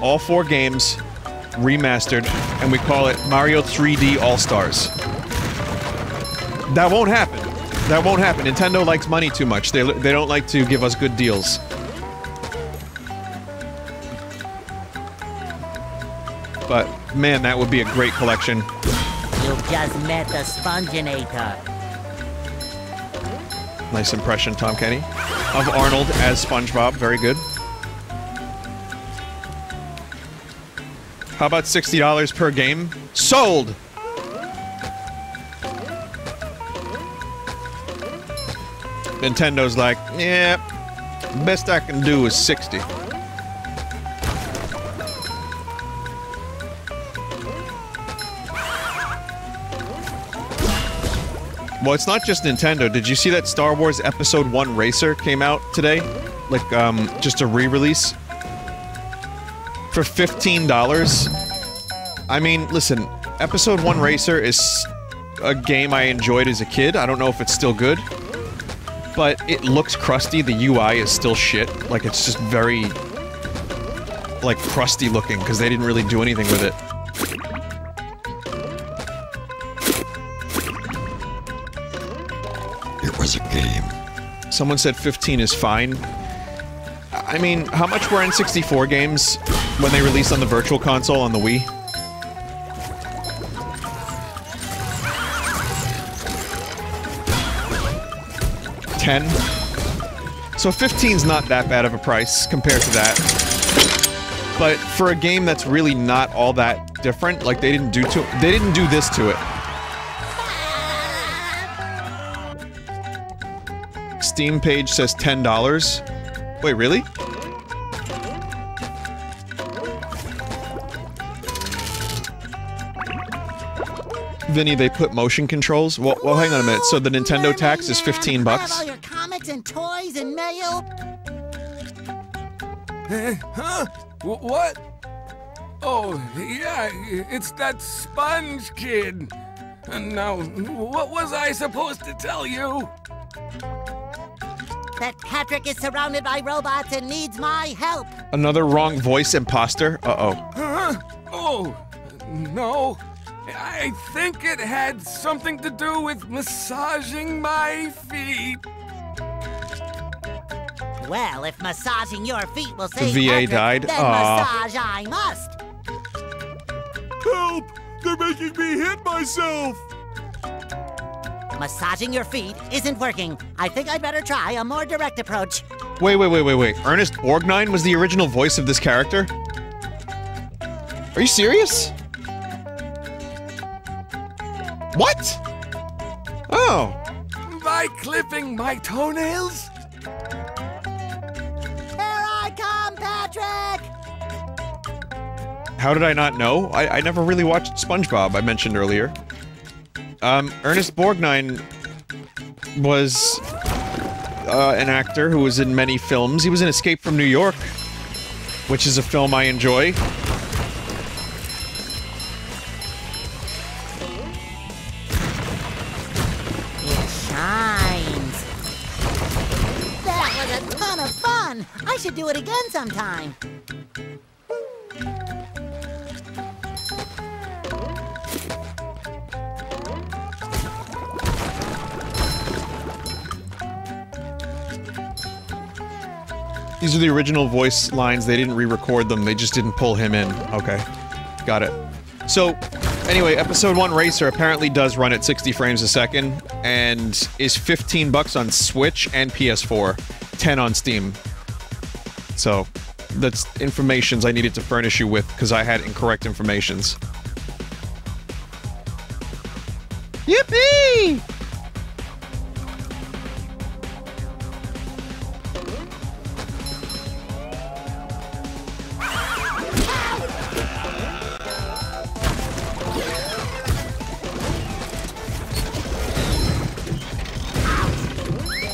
All 4 games remastered, and we call it Mario 3D All-Stars. That won't happen. That won't happen. Nintendo likes money too much. They don't like to give us good deals. But, man, that would be a great collection. You just met the Sponginator. Nice impression, Tom Kenny. Of Arnold as SpongeBob. Very good. How about $60 per game? Sold! Nintendo's like, yeah, best I can do is 60. Well, it's not just Nintendo. Did you see that Star Wars Episode 1 Racer came out today? Like, just a re-release? For $15? I mean, listen, Episode 1 Racer is a game I enjoyed as a kid. I don't know if it's still good. But it looks crusty. The UI is still shit. Like, it's just very... like, crusty looking, because they didn't really do anything with it. Someone said 15 is fine. I mean, how much were N64 games when they released on the Virtual Console on the Wii? $10. So 15's not that bad of a price compared to that. But for a game that's really not all that different, like they didn't do this to it. Steam page says $10. Wait, really? Vinny, they put motion controls? Well, hang on a minute. So the Nintendo tax is 15 bucks? All your comics and toys and mail. Huh? What? Oh, yeah, it's that sponge kid. And now, what was I supposed to tell you? That Patrick is surrounded by robots and needs my help. Another wrong voice imposter? Uh-oh. Huh? Oh, no. I think it had something to do with massaging my feet. Well, if massaging your feet will save the VA died, then massage I must. Help! They're making me hit myself! Massaging your feet isn't working. I think I'd better try a more direct approach. Wait. Ernest Borgnine was the original voice of this character? Are you serious? What? Oh. By clipping my toenails? Here I come, Patrick! How did I not know? I never really watched SpongeBob, I mentioned earlier. Ernest Borgnine was an actor who was in many films. He was in Escape from New York, which is a film I enjoy. I should do it again sometime. These are the original voice lines. They didn't re-record them. They just didn't pull him in. Okay. Got it. So, anyway, Episode 1 Racer apparently does run at 60 frames a second, and is 15 bucks on Switch and PS4, 10 on Steam. So, that's informations I needed to furnish you with, because I had incorrect informations. Yippee!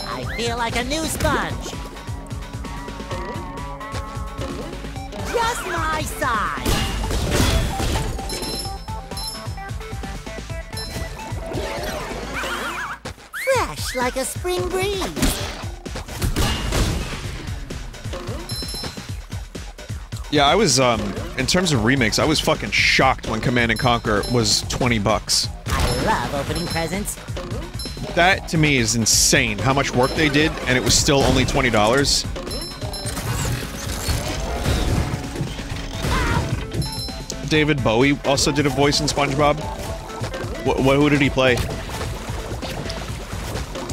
I feel like a new sponge. Just my side. Fresh like a spring breeze. Yeah, I was, in terms of remakes, I was fucking shocked when Command & Conquer was 20 bucks. I love opening presents. That, to me, is insane. How much work they did, and it was still only $20. David Bowie also did a voice in SpongeBob. Who did he play?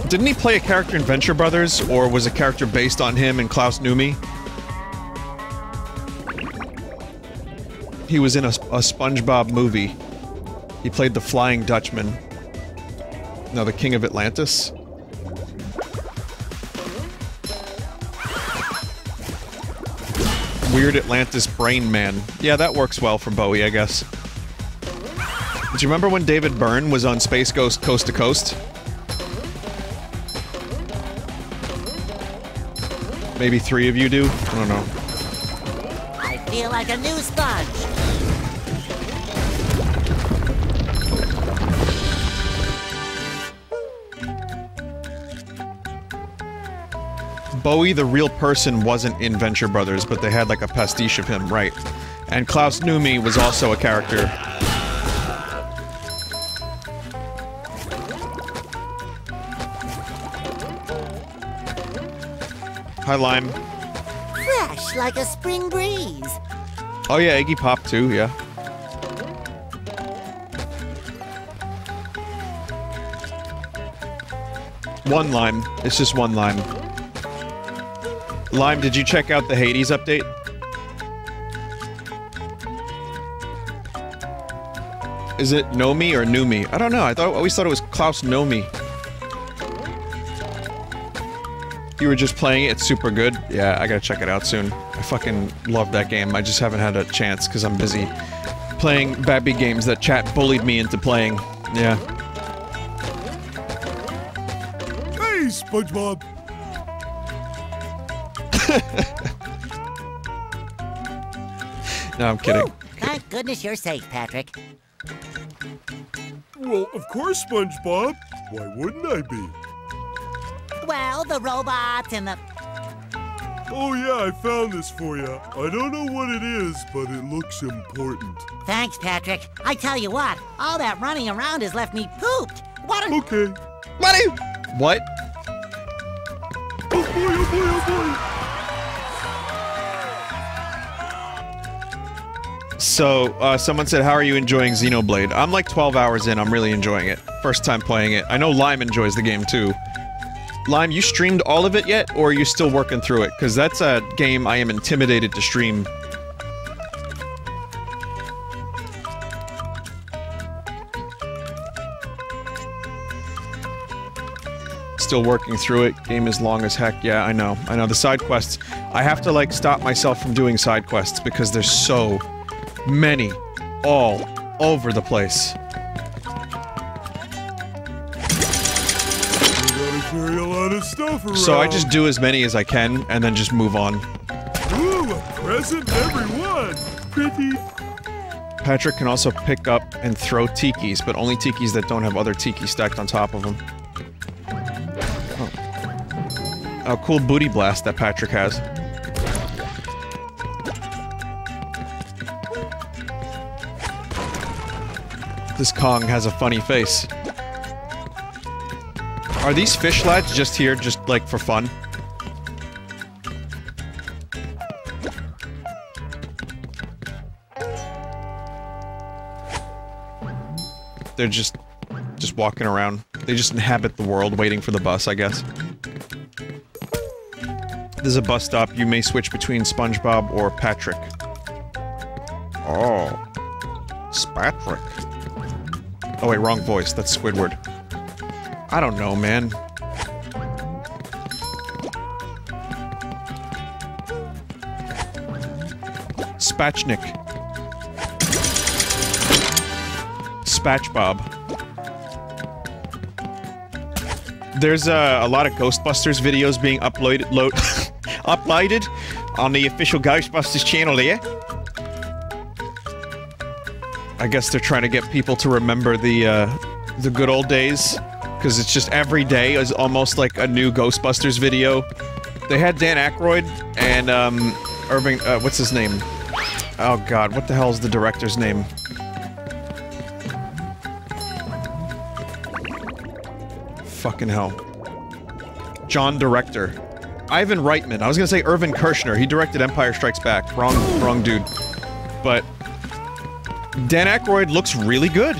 Didn't he play a character in Venture Brothers, or was a character based on him in Klaus Nomi? He was in a SpongeBob movie. He played the Flying Dutchman. No, the King of Atlantis. Weird Atlantis Brain Man. Yeah, that works well for Bowie, I guess. Do you remember when David Byrne was on Space Ghost Coast to Coast? Maybe three of you do? I don't know. I feel like a new sponge. Bowie, the real person, wasn't in Venture Brothers, but they had like a pastiche of him, right? And Klaus Nomi was also a character. Hi, Lime. Fresh like a spring breeze. Oh yeah, Iggy Pop too, yeah. One Lime. It's just one Lime. Lime, did you check out the Hades update? Is it Nomi or Numi? I don't know. I always thought it was Klaus Nomi. You were just playing it, it's super good. Yeah, I gotta check it out soon. I fucking love that game, I just haven't had a chance because I'm busy playing Babby games that chat bullied me into playing. Yeah. Hey, SpongeBob! No, I'm kidding. Woo! Thank goodness you're safe, Patrick. Well, of course, SpongeBob. Why wouldn't I be? Well, the robots and the... Oh yeah, I found this for you. I don't know what it is, but it looks important. Thanks, Patrick. I tell you what, all that running around has left me pooped. What a... Okay. Money! What? Oh boy, oh boy, oh boy! So, someone said, how are you enjoying Xenoblade? I'm like 12 hours in, I'm really enjoying it. First time playing it. I know Lime enjoys the game, too. Lime, you streamed all of it yet, or are you still working through it? Because that's a game I am intimidated to stream. Still working through it. Game is long as heck. Yeah, I know. I know. The side quests. I have to, like, stop myself from doing side quests, because there's so... many, all over the place. Carry a lot of stuff around. So I just do as many as I can, and then just move on. Ooh, a present, everyone! Pretty. Patrick can also pick up and throw tikis, but only tikis that don't have other tiki stacked on top of them. Oh. A cool booty blast that Patrick has. This Kong has a funny face. Are these fish lads just here, just, like, for fun? They're just walking around. They just inhabit the world, waiting for the bus, I guess. There's a bus stop. You may switch between SpongeBob or Patrick. Oh. Spatrick. Oh wait, wrong voice. That's Squidward. I don't know, man. Spatchnik. Spatchbob. There's a lot of Ghostbusters videos being uploaded on the official Ghostbusters channel there. I guess they're trying to get people to remember the good old days, because it's just every day is almost like a new Ghostbusters video. They had Dan Aykroyd and, Irving, what's his name? Oh god, what the hell is the director's name? Fucking hell. John Director. Ivan Reitman. I was gonna say Irvin Kershner. He directed Empire Strikes Back. Wrong dude. But... Dan Aykroyd looks really good.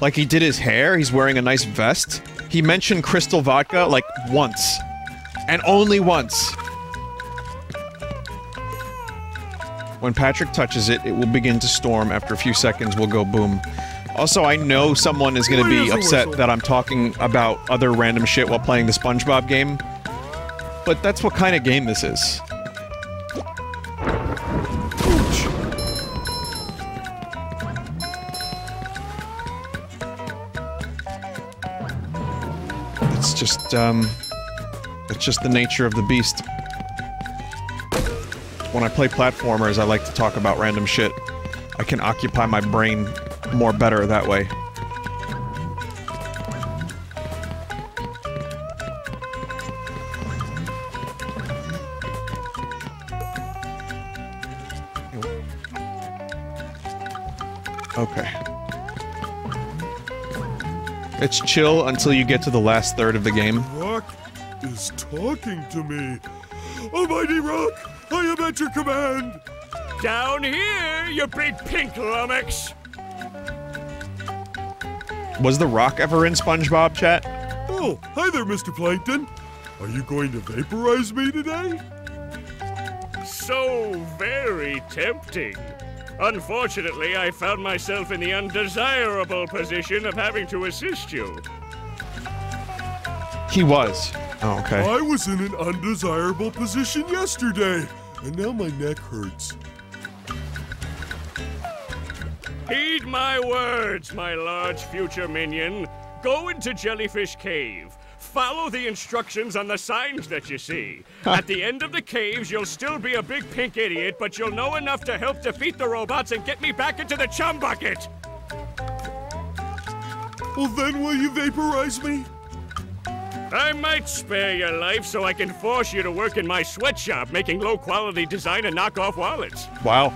Like, he did his hair, he's wearing a nice vest. He mentioned Crystal Vodka, like, once. And only once. When Patrick touches it, it will begin to storm. After a few seconds, we'll go boom. Also, I know someone is gonna be upset that I'm talking about other random shit while playing the SpongeBob game. But that's what kind of game this is. It's just the nature of the beast. When I play platformers, I like to talk about random shit. I can occupy my brain more better that way. Okay. It's chill until you get to the last third of the game. Rock is talking to me. Almighty Rock, I am at your command. Down here, you big pink lummox. Was the Rock ever in SpongeBob chat? Oh, hi there, Mr. Plankton. Are you going to vaporize me today? So very tempting. Unfortunately, I found myself in the undesirable position of having to assist you. He was. Oh, okay. I was in an undesirable position yesterday, and now my neck hurts. Heed my words, my large future minion. Go into Jellyfish Cave. Follow the instructions on the signs that you see. At the end of the caves, you'll still be a big pink idiot, but you'll know enough to help defeat the robots and get me back into the chum bucket. Well, then will you vaporize me? I might spare your life so I can force you to work in my sweatshop, making low-quality designer knockoff wallets. Wow.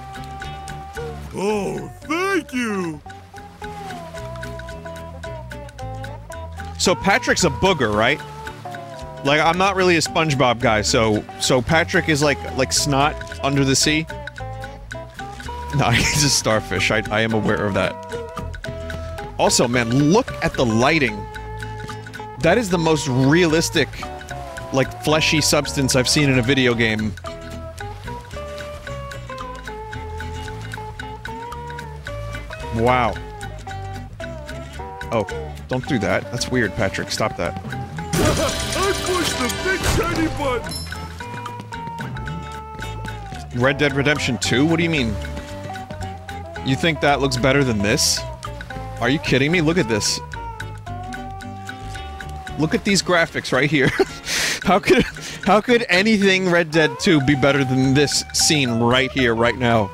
Oh, thank you. So Patrick's a booger, right? Like, I'm not really a SpongeBob guy, so Patrick is like snot under the sea? No, he's a starfish. I am aware of that. Also, man, look at the lighting. That is the most realistic, like, fleshy substance I've seen in a video game. Wow. Oh. Don't do that. That's weird, Patrick. Stop that. I pushed the big shiny button! Red Dead Redemption 2? What do you mean? You think that looks better than this? Are you kidding me? Look at this. Look at these graphics right here. How could anything Red Dead 2 be better than this scene right here, right now?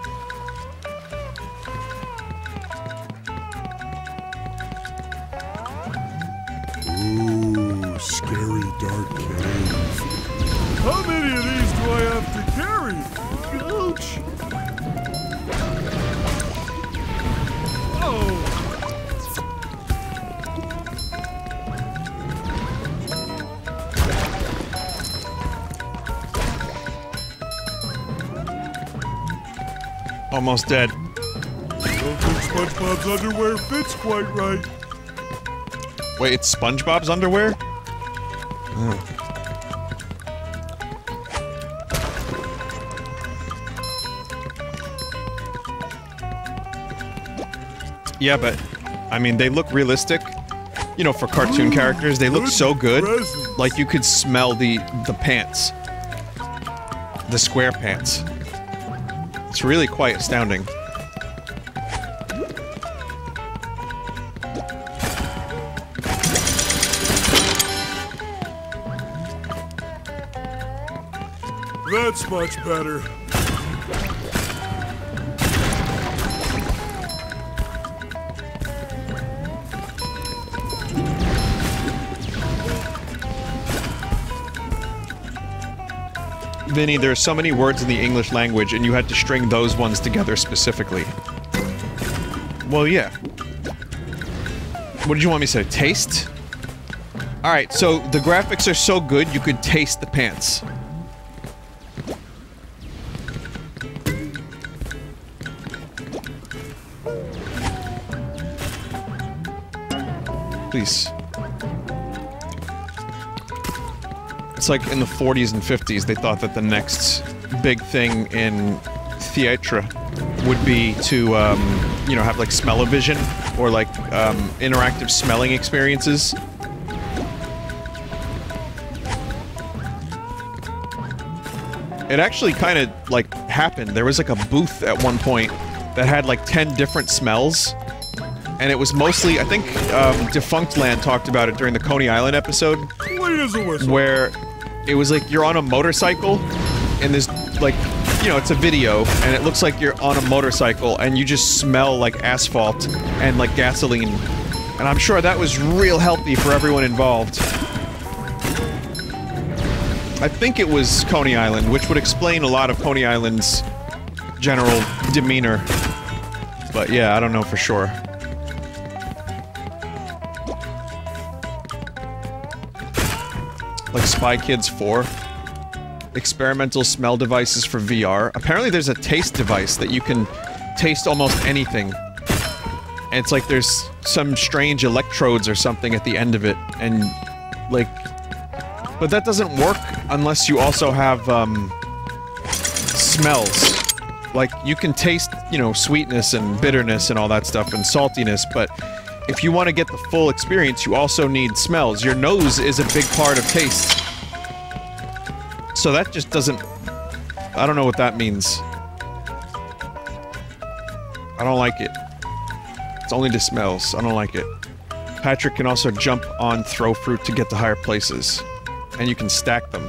Almost dead. I don't think SpongeBob's underwear fits quite right. Wait, it's SpongeBob's underwear? Mm. Yeah, but I mean, they look realistic. You know, for cartoon characters, they look so good. Presence. Like you could smell the pants, the square pants. It's really quite astounding. That's much better. Vinny, there are so many words in the English language, and you had to string those ones together specifically. Well, yeah. What did you want me to say? Taste? Alright, so the graphics are so good, you could taste the pants. Please. It's like in the 40s and 50s, they thought that the next big thing in theatre would be to, you know, have like smell-o-vision or like interactive smelling experiences. It actually kind of like happened. There was like a booth at one point that had like 10 different smells. And it was mostly, I think, Defunct Land talked about it during the Coney Island episode. What is a whistle? Where it was like you're on a motorcycle, and there's like, you know, it's a video, and it looks like you're on a motorcycle, and you just smell like asphalt and like gasoline. And I'm sure that was real healthy for everyone involved. I think it was Coney Island, which would explain a lot of Coney Island's general demeanor. But yeah, I don't know for sure. Like Spy Kids 4. Experimental smell devices for VR. Apparently there's a taste device that you can taste almost anything. And it's like there's some strange electrodes or something at the end of it, and like... But that doesn't work unless you also have, smells. Like, you can taste, you know, sweetness and bitterness and all that stuff and saltiness, but... If you want to get the full experience, you also need smells. Your nose is a big part of taste. So that just doesn't... I don't know what that means. I don't like it. It's only to smells. I don't like it. Patrick can also jump on throw fruit to get to higher places. And you can stack them.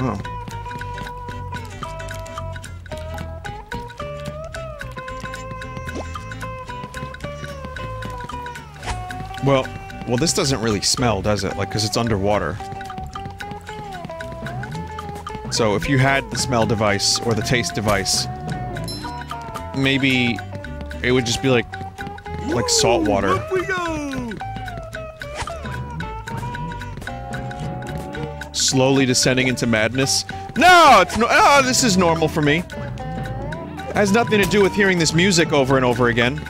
Oh. Well, this doesn't really smell, does it? Like, because it's underwater. So if you had the smell device or the taste device, maybe it would just be like salt water. Up we go! Slowly descending into madness. No, it's no. Oh, this is normal for me. It has nothing to do with hearing this music over and over again.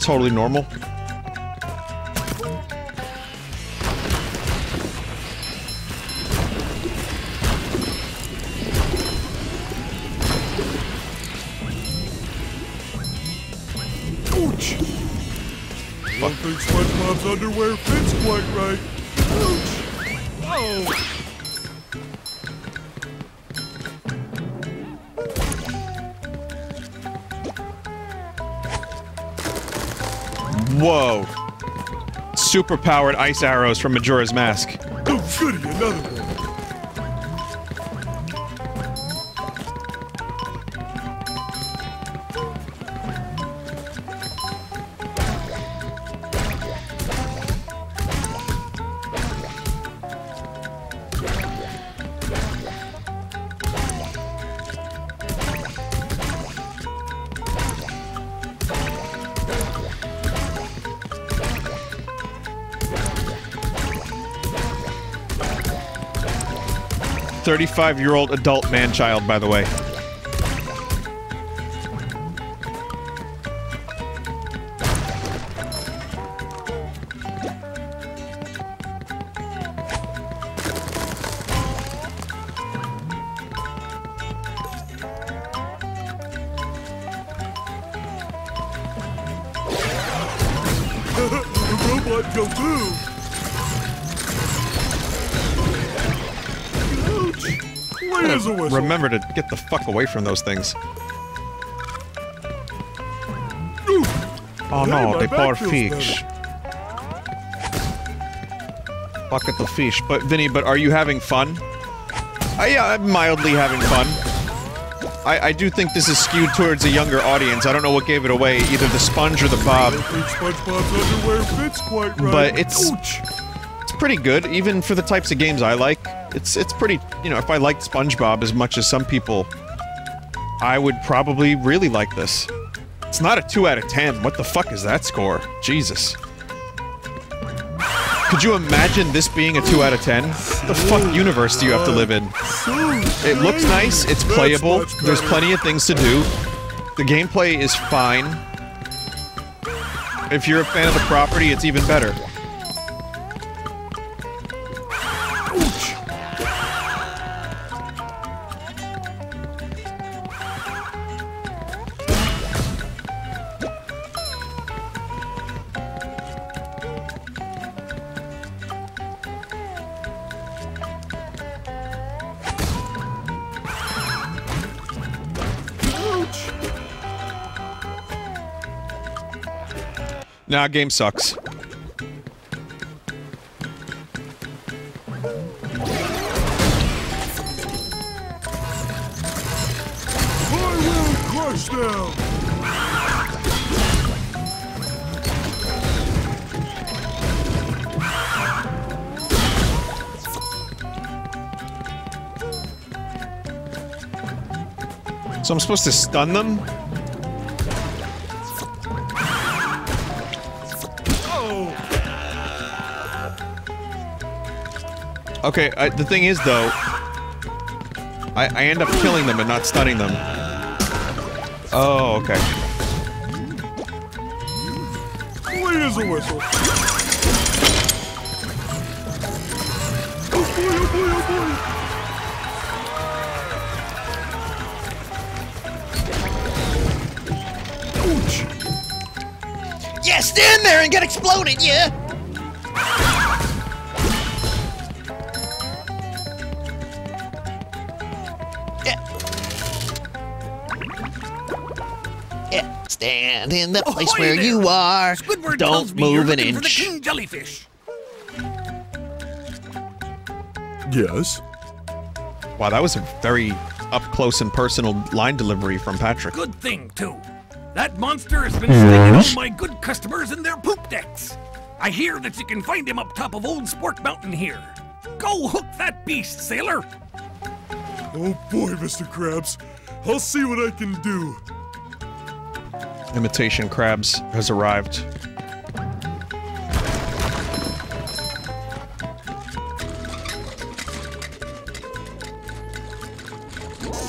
Totally normal. Ouch! I don't think SpongeBob's underwear fits quite right. Ouch! Oh! Whoa. Super-powered ice arrows from Majora's Mask. Oh, goody, another one. 35-year-old adult man-child, by the way. Remember to get the fuck away from those things. Ooh. Oh no, hey, they poor fish. Bucket the fish. But Vinny, but are you having fun? Yeah, I'm mildly having fun. I do think this is skewed towards a younger audience. I don't know what gave it away, either the sponge or the bob. But it's pretty good, even for the types of games I like. It's pretty, you know, if I liked SpongeBob as much as some people, I would probably really like this. It's not a 2 out of 10. What the fuck is that score? Jesus. Could you imagine this being a 2 out of 10? The fuck universe do you have to live in? It looks nice, it's playable, there's plenty of things to do. The gameplay is fine. If you're a fan of the property, it's even better. Nah, game sucks. So I'm supposed to stun them? Okay, the thing is, though, I end up killing them and not stunning them. Oh, okay. Clean as a whistle. Oh boy, oh boy, oh boy! there and get exploded, yeah? Yeah. Stand in the place where you are. Squidward don't move an inch. For the king jellyfish. Yes. Wow, that was a very up-close and personal line delivery from Patrick. Good thing, too. That monster has been stinging all my good customers in their poop decks. I hear that you can find him up top of Old Sport Mountain here. Go hook that beast, sailor. Oh boy, Mr. Krabs. I'll see what I can do. Imitation Krabs has arrived.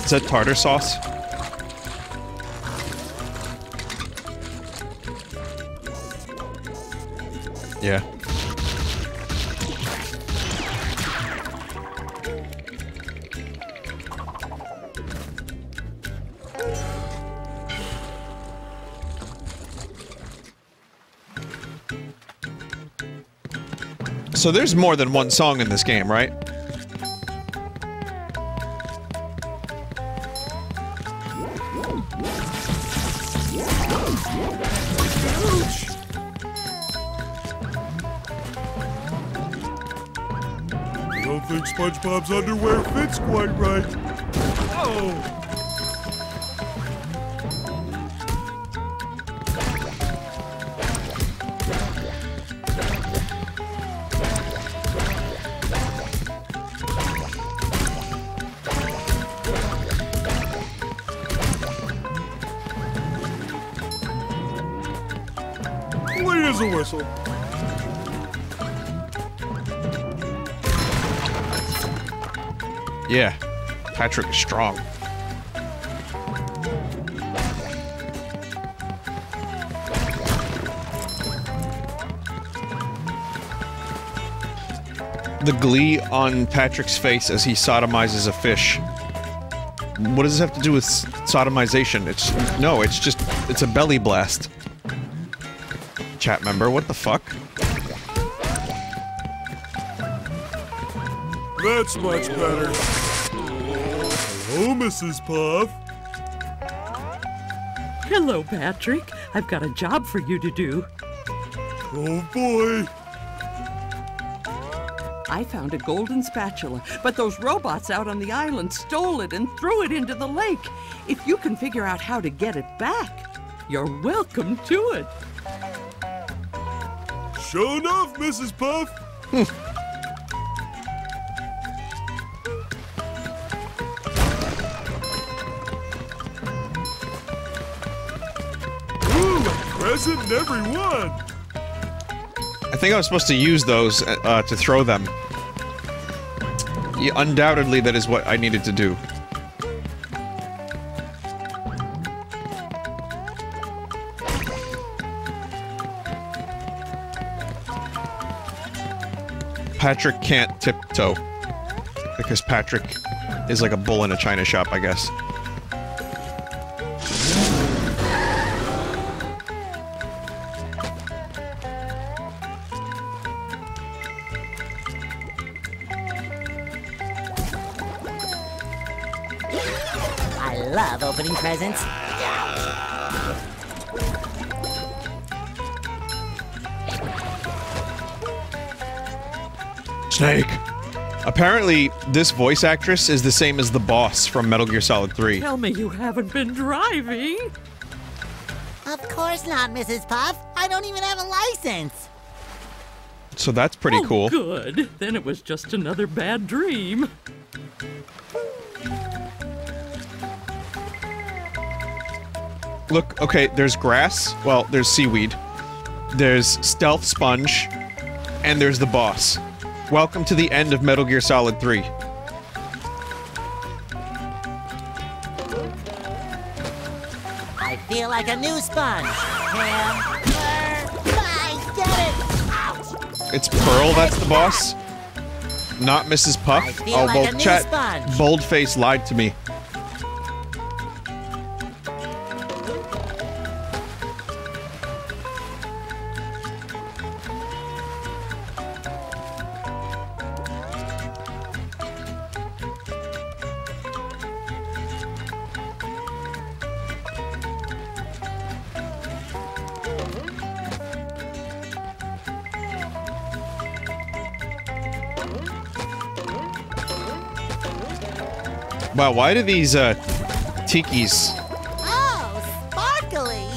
Is that tartar sauce? Yeah. So there's more than one song in this game, right? SpongeBob's underwear fits quite right. Oh. What is a whistle? Yeah, Patrick is strong. The glee on Patrick's face as he sodomizes a fish. What does this have to do with sodomization? It's... no, it's just... it's a belly blast. Chat member, what the fuck? That's much better. Hello, Mrs. Puff. Hello, Patrick. I've got a job for you to do. Oh, boy. I found a golden spatula, but those robots out on the island stole it and threw it into the lake. If you can figure out how to get it back, you're welcome to it. Sure enough, Mrs. Puff. Everyone. I think I was supposed to use those to throw them. Yeah, undoubtedly, that is what I needed to do. Patrick can't tiptoe because Patrick is like a bull in a china shop, I guess. Opening presents. Snake. Apparently, this voice actress is the same as the boss from Metal Gear Solid 3. Tell me you haven't been driving. Of course not, Mrs. Puff. I don't even have a license. So that's pretty cool. Good. Then it was just another bad dream. Look, okay, there's grass, well, there's seaweed, there's Stealth Sponge, and there's the boss. Welcome to the end of Metal Gear Solid 3. I feel like a new sponge. I get it. It's Pearl, that's the boss? Not Mrs. Puff? Oh, well, chat, Boldface lied to me. Wow, why do these tikis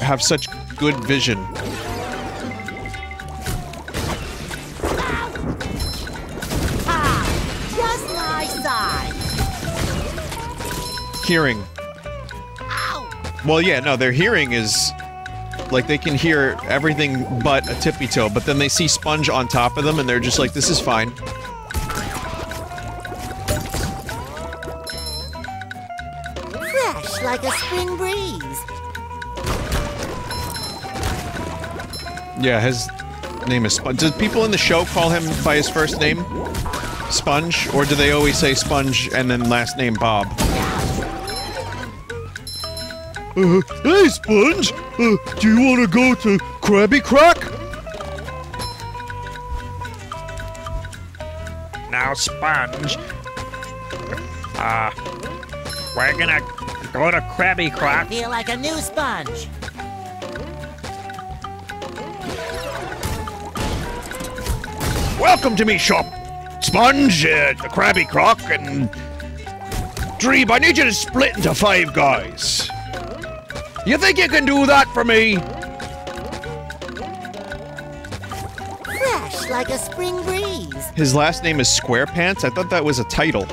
have such good vision? Hearing. Well, yeah, no, their hearing is like they can hear everything but a tippy toe, but then they see Sponge on top of them and they're just like, this is fine. Fresh like a spring breeze. Yeah, his name is Sponge. Do people in the show call him by his first name, Sponge, or do they always say Sponge and then last name Bob? Hey, Sponge! Do you want to go to Krabby Crack? Now, Sponge, we're gonna go to Krabby Crack. I feel like a new Sponge. Welcome to me shop, Sponge, the Krabby Crack, and Dreeb, I need you to split into 5 guys. You think you can do that for me? Fresh like a spring breeze. His last name is SquarePants? I thought that was a title.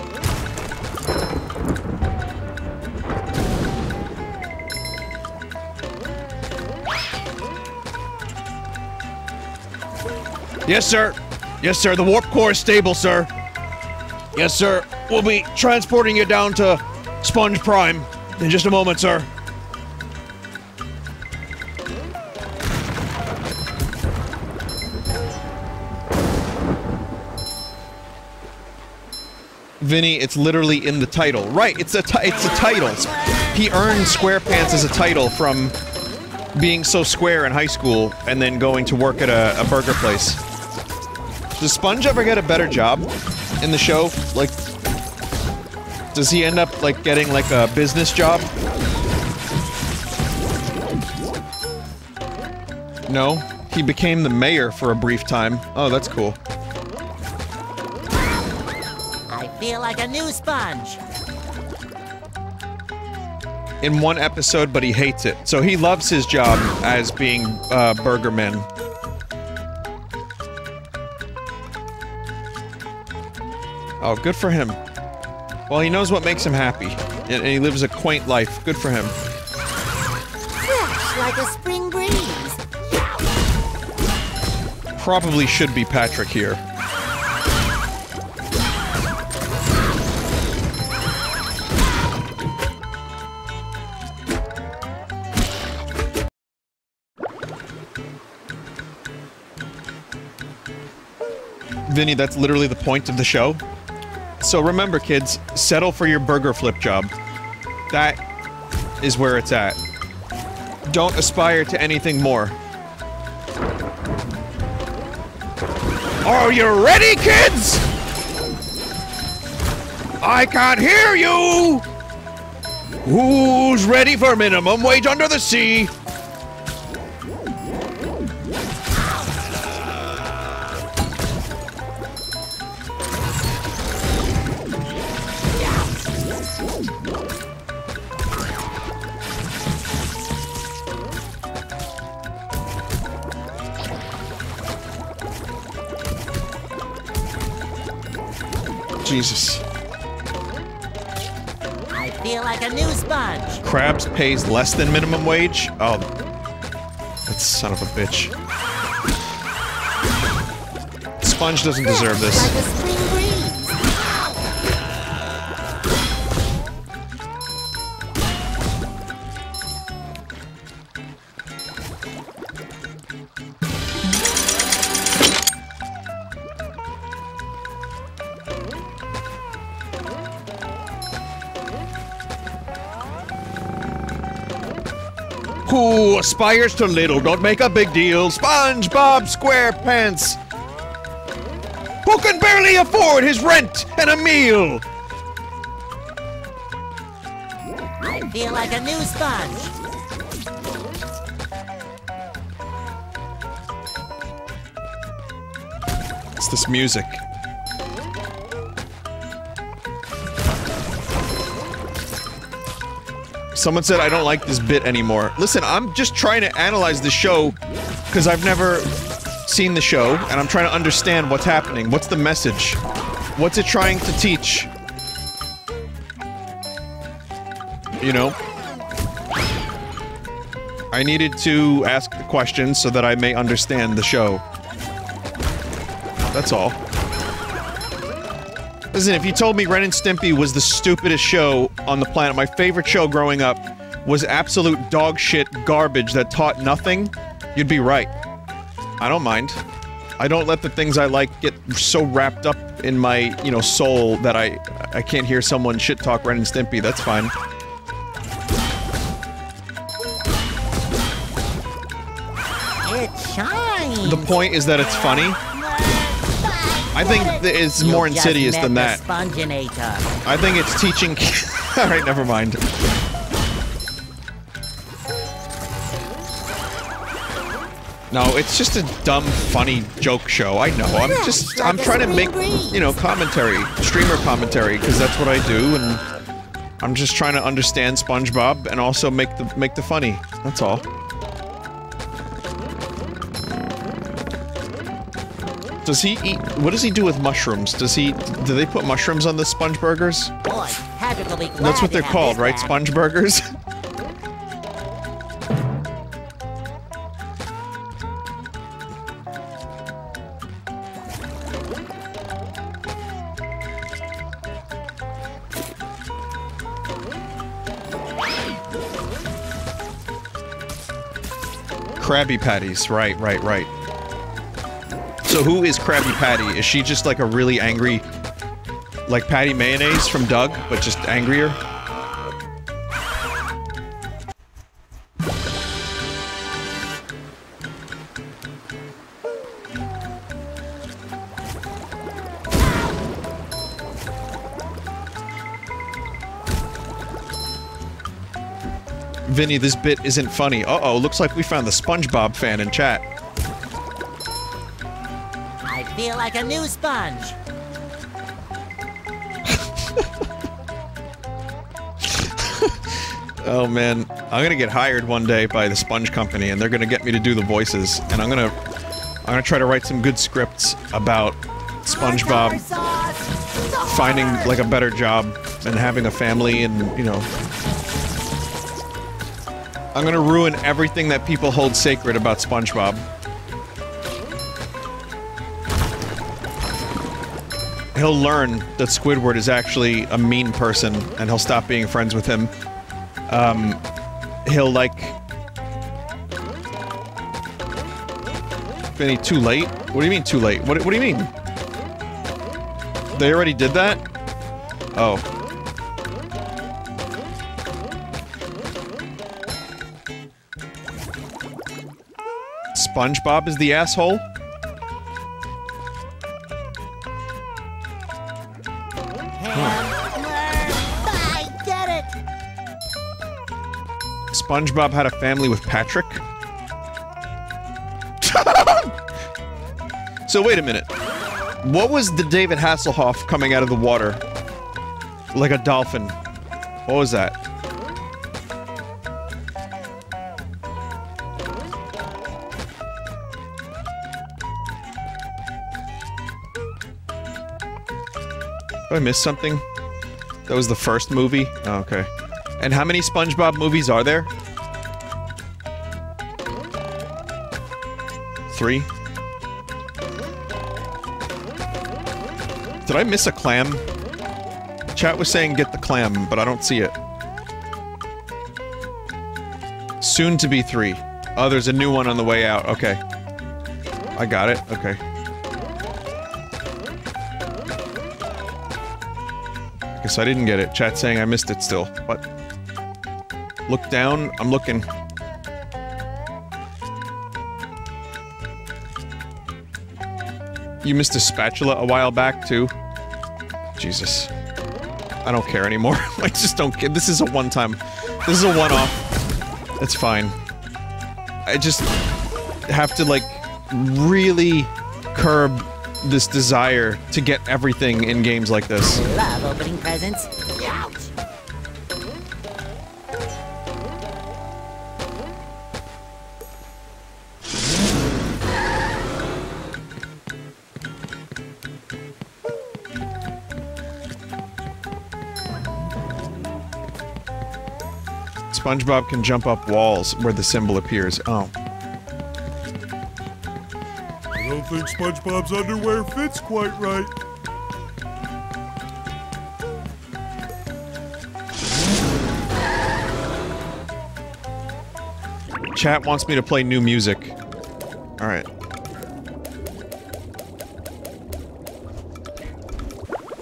Yes, sir. Yes, sir. The warp core is stable, sir. Yes, sir. We'll be transporting you down to Sponge Prime in just a moment, sir. Vinny, it's literally in the title. Right, it's a title. He earned SquarePants as a title from being so square in high school and then going to work at a burger place. Does Sponge ever get a better job in the show? Like, does he end up, like, getting, like, a business job? No? He became the mayor for a brief time. Oh, that's cool. Feel like a new Sponge. In one episode, but he hates it. So he loves his job as being Burgerman. Oh, good for him. Well, he knows what makes him happy. And he lives a quaint life. Good for him. Fresh like a spring breeze. Probably should be Patrick here. Vinny, that's literally the point of the show. So remember, kids, settle for your burger flip job. That is where it's at. Don't aspire to anything more. Are you ready, kids? I can't hear you! Who's ready for minimum wage under the sea? Jesus. I feel like a new Sponge. Krabs pays less than minimum wage? Oh. That son of a bitch. Sponge doesn't deserve this. Like a spring aspires to little, don't make a big deal. SpongeBob SquarePants, who can barely afford his rent and a meal. I feel like a new Sponge. It's this music. Someone said, I don't like this bit anymore. Listen, I'm just trying to analyze the show, because I've never seen the show, and I'm trying to understand what's happening. What's the message? What's it trying to teach? You know? I needed to ask the questions so that I may understand the show. That's all. Listen, if you told me Ren and Stimpy was the stupidest show on the planet, my favorite show growing up was absolute dog shit garbage that taught nothing, you'd be right. I don't mind. I don't let the things I like get so wrapped up in my, you know, soul that I can't hear someone shit talk Ren and Stimpy. That's fine. It's shine. The point is that it's funny. I think it's more insidious than that. I think it's teaching. Alright, never mind. No, it's just a dumb, funny joke show. I know. I'm trying to make, you know, commentary, streamer commentary, because that's what I do, and I'm just trying to understand SpongeBob and also make the funny. That's all. Does he eat? What does he do with mushrooms? Do they put mushrooms on the sponge burgers? Boy, that's what they're called, right? Sponge burgers? Krabby Patties, right, right, right. So who is Krabby Patty? Is she just like a really angry, like Patty Mayonnaise from Doug, but just angrier? Vinny, this bit isn't funny. Uh-oh, looks like we found the SpongeBob fan in chat. Feel like a new sponge. Oh man, I'm gonna get hired one day by the sponge company, and they're gonna get me to do the voices, and I'm gonna try to write some good scripts about SpongeBob finding like a better job and having a family, and you know, I'm gonna ruin everything that people hold sacred about SpongeBob. He'll learn that Squidward is actually a mean person, and he'll stop being friends with him. He'll like... Vinny, too late? What do you mean, too late? What do you mean? They already did that? Oh. SpongeBob is the asshole? SpongeBob had a family with Patrick? So wait a minute. What was the David Hasselhoff coming out of the water? Like a dolphin. What was that? Did I miss something? That was the first movie? Oh, okay. And how many SpongeBob movies are there? 3? Did I miss a clam? Chat was saying get the clam, but I don't see it. Soon to be 3. Oh, there's a new one on the way out. Okay. I got it. Okay. I guess I didn't get it. Chat saying I missed it still. What? Look down. I'm looking. You missed a spatula a while back, too. Jesus. I don't care anymore. I just don't care. This is a one-time. This is a one-off. It's fine. I just have to, like, really curb this desire to get everything in games like this. Love opening presents. Ouch. SpongeBob can jump up walls where the symbol appears. Oh. I don't think SpongeBob's underwear fits quite right. Chat wants me to play new music. Alright.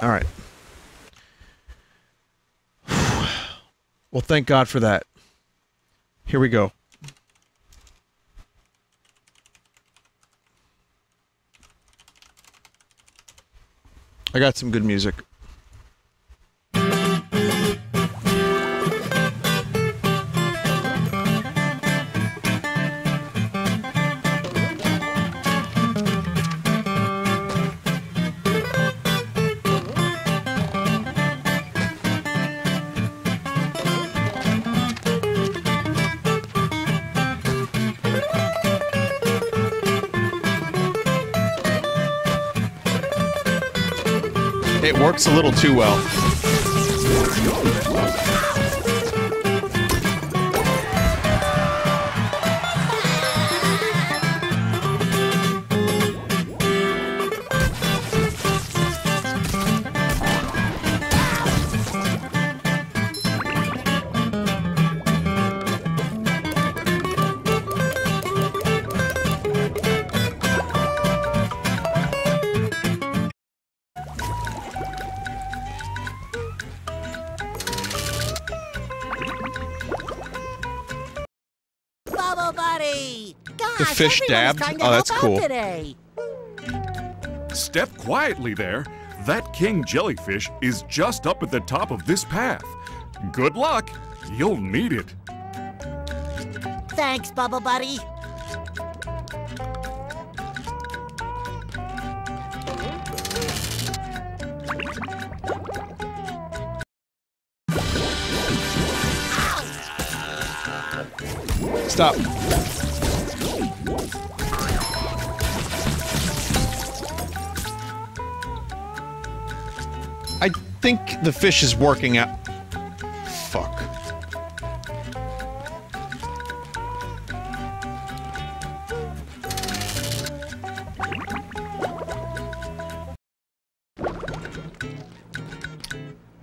Alright. Well, thank God for that. Here we go. I got some good music. Works a little too well. Fish dabbed. Oh, that's cool. Step quietly there. That king jellyfish is just up at the top of this path. Good luck. You'll need it. Thanks, Bubble Buddy. Stop. I think the fish is working out. Fuck.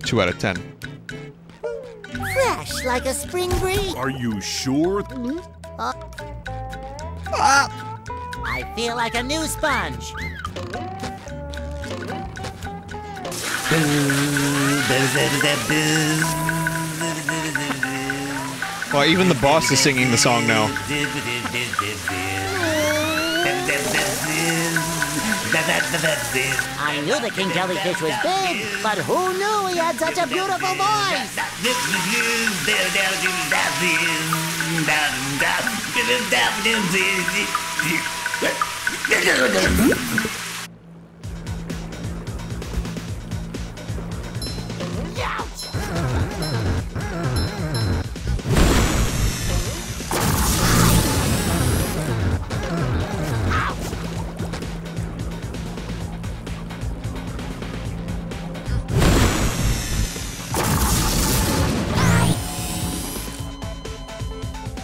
Two out of 10. Fresh like a spring breeze. Are you sure? Mm-hmm. I feel like a new sponge. Well, even the boss is singing the song now. I knew the king jellyfish was big, but who knew he had such a beautiful voice!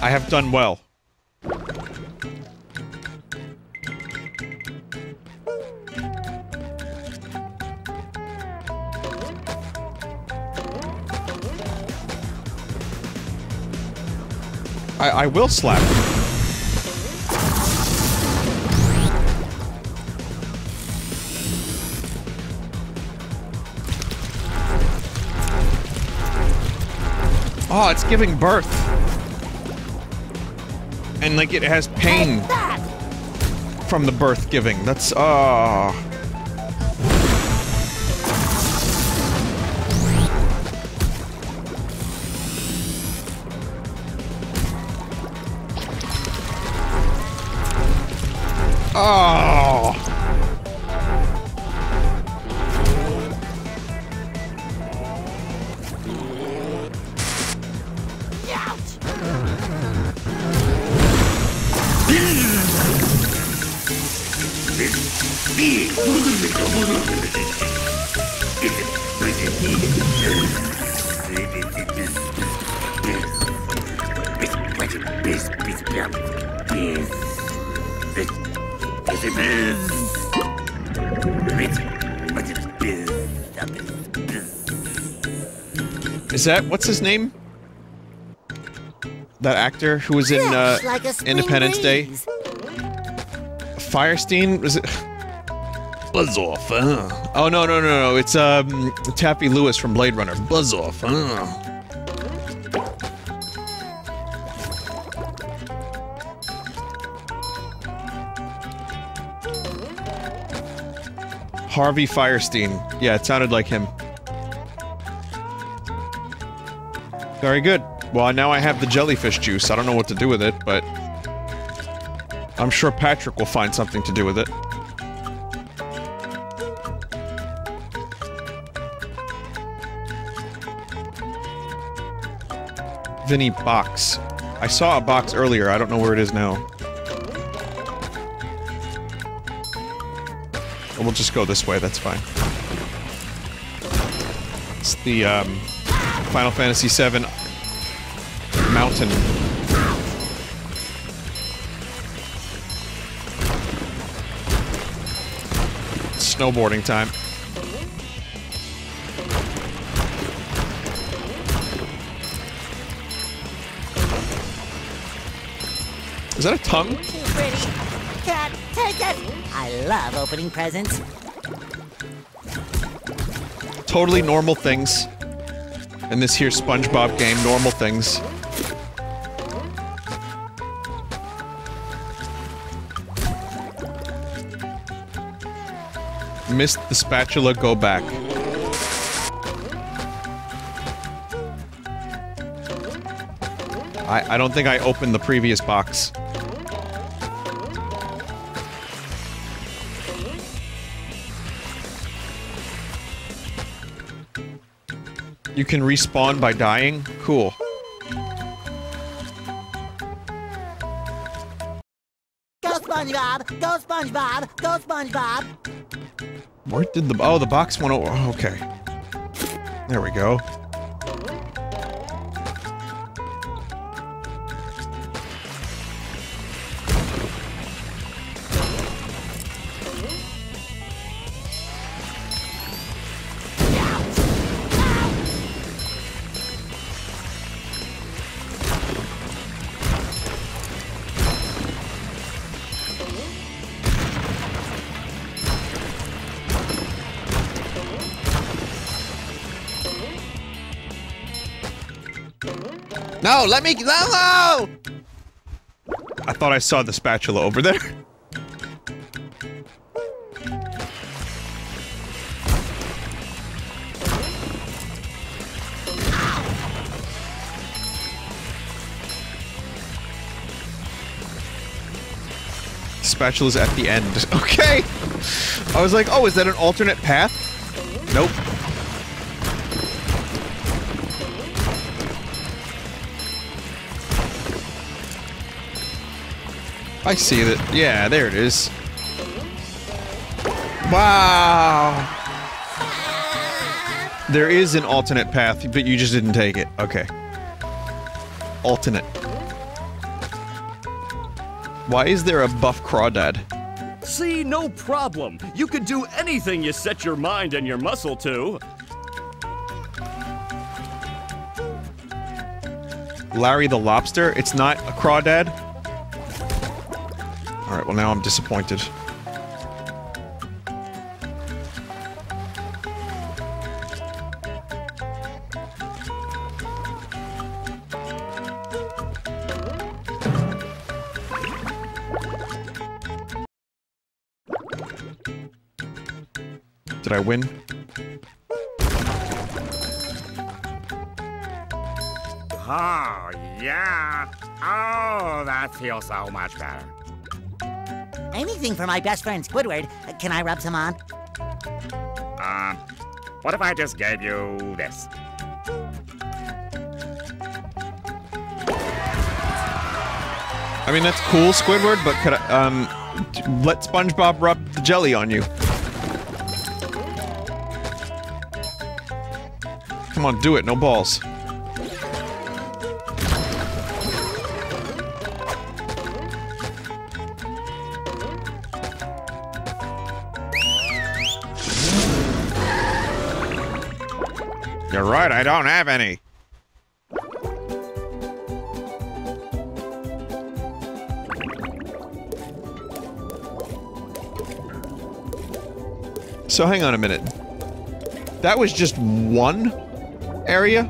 I have done well. I will slap. Oh, it's giving birth. And, like, it has pain from the birth giving. That's, Is that what's his name? That actor who was in Independence Day. Firestein? Was it? Buzz off, huh? Oh no no no no! It's Taffy Lewis from Blade Runner. Buzz off, huh? Harvey Firestein. Yeah, it sounded like him. Very good. Well, now I have the jellyfish juice. I don't know what to do with it, but... I'm sure Patrick will find something to do with it. Vinny box. I saw a box earlier. I don't know where it is now. We'll just go this way, that's fine. It's the, Final Fantasy VII... mountain. Snowboarding time. Is that a tongue? I love opening presents. Totally normal things. In this here SpongeBob game, normal things. Missed the spatula, go back. I don't think I opened the previous box. You can respawn by dying? Cool. Go SpongeBob! Go SpongeBob! Go SpongeBob! Where did the- oh, the box went over- oh, okay. There we go. No, let me- no! I thought I saw the spatula over there. Spatula's at the end. Okay! I was like, oh, is that an alternate path? Nope. I see that. Yeah, there it is. Wow! There is an alternate path, but you just didn't take it. Okay. Alternate. Why is there a buff crawdad? See, no problem. You could do anything you set your mind and your muscle to. Larry the Lobster? It's not a crawdad? Alright, well now I'm disappointed. Did I win? Oh, yeah! Oh, that feels so much better. Anything for my best friend Squidward. Can I rub some on? What if I just gave you this? I mean, that's cool, Squidward, but could I, let SpongeBob rub the jelly on you. Come on, do it, no balls. You're right, I don't have any. So hang on a minute. That was just one area?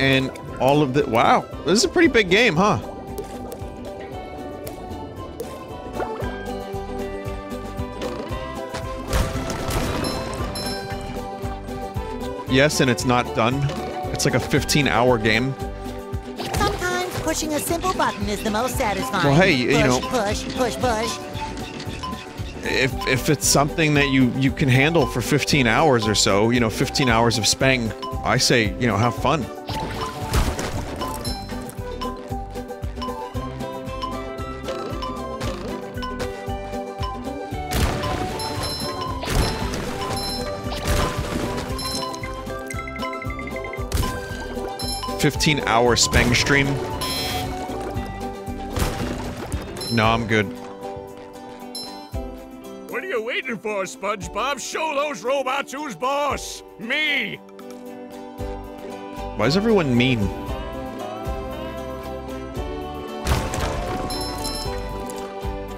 And all of the- wow, this is a pretty big game, huh? Yes, and it's not done. It's like a 15-hour game. Sometimes pushing a simple button is the most satisfying. Well, hey, you know, push, push, push, push. If it's something that you can handle for 15 hours or so, you know, 15 hours of spang, I say, you know, have fun. Fifteen-hour spang stream. No, I'm good. What are you waiting for, SpongeBob? Show those robots who's boss. Me. Why is everyone mean?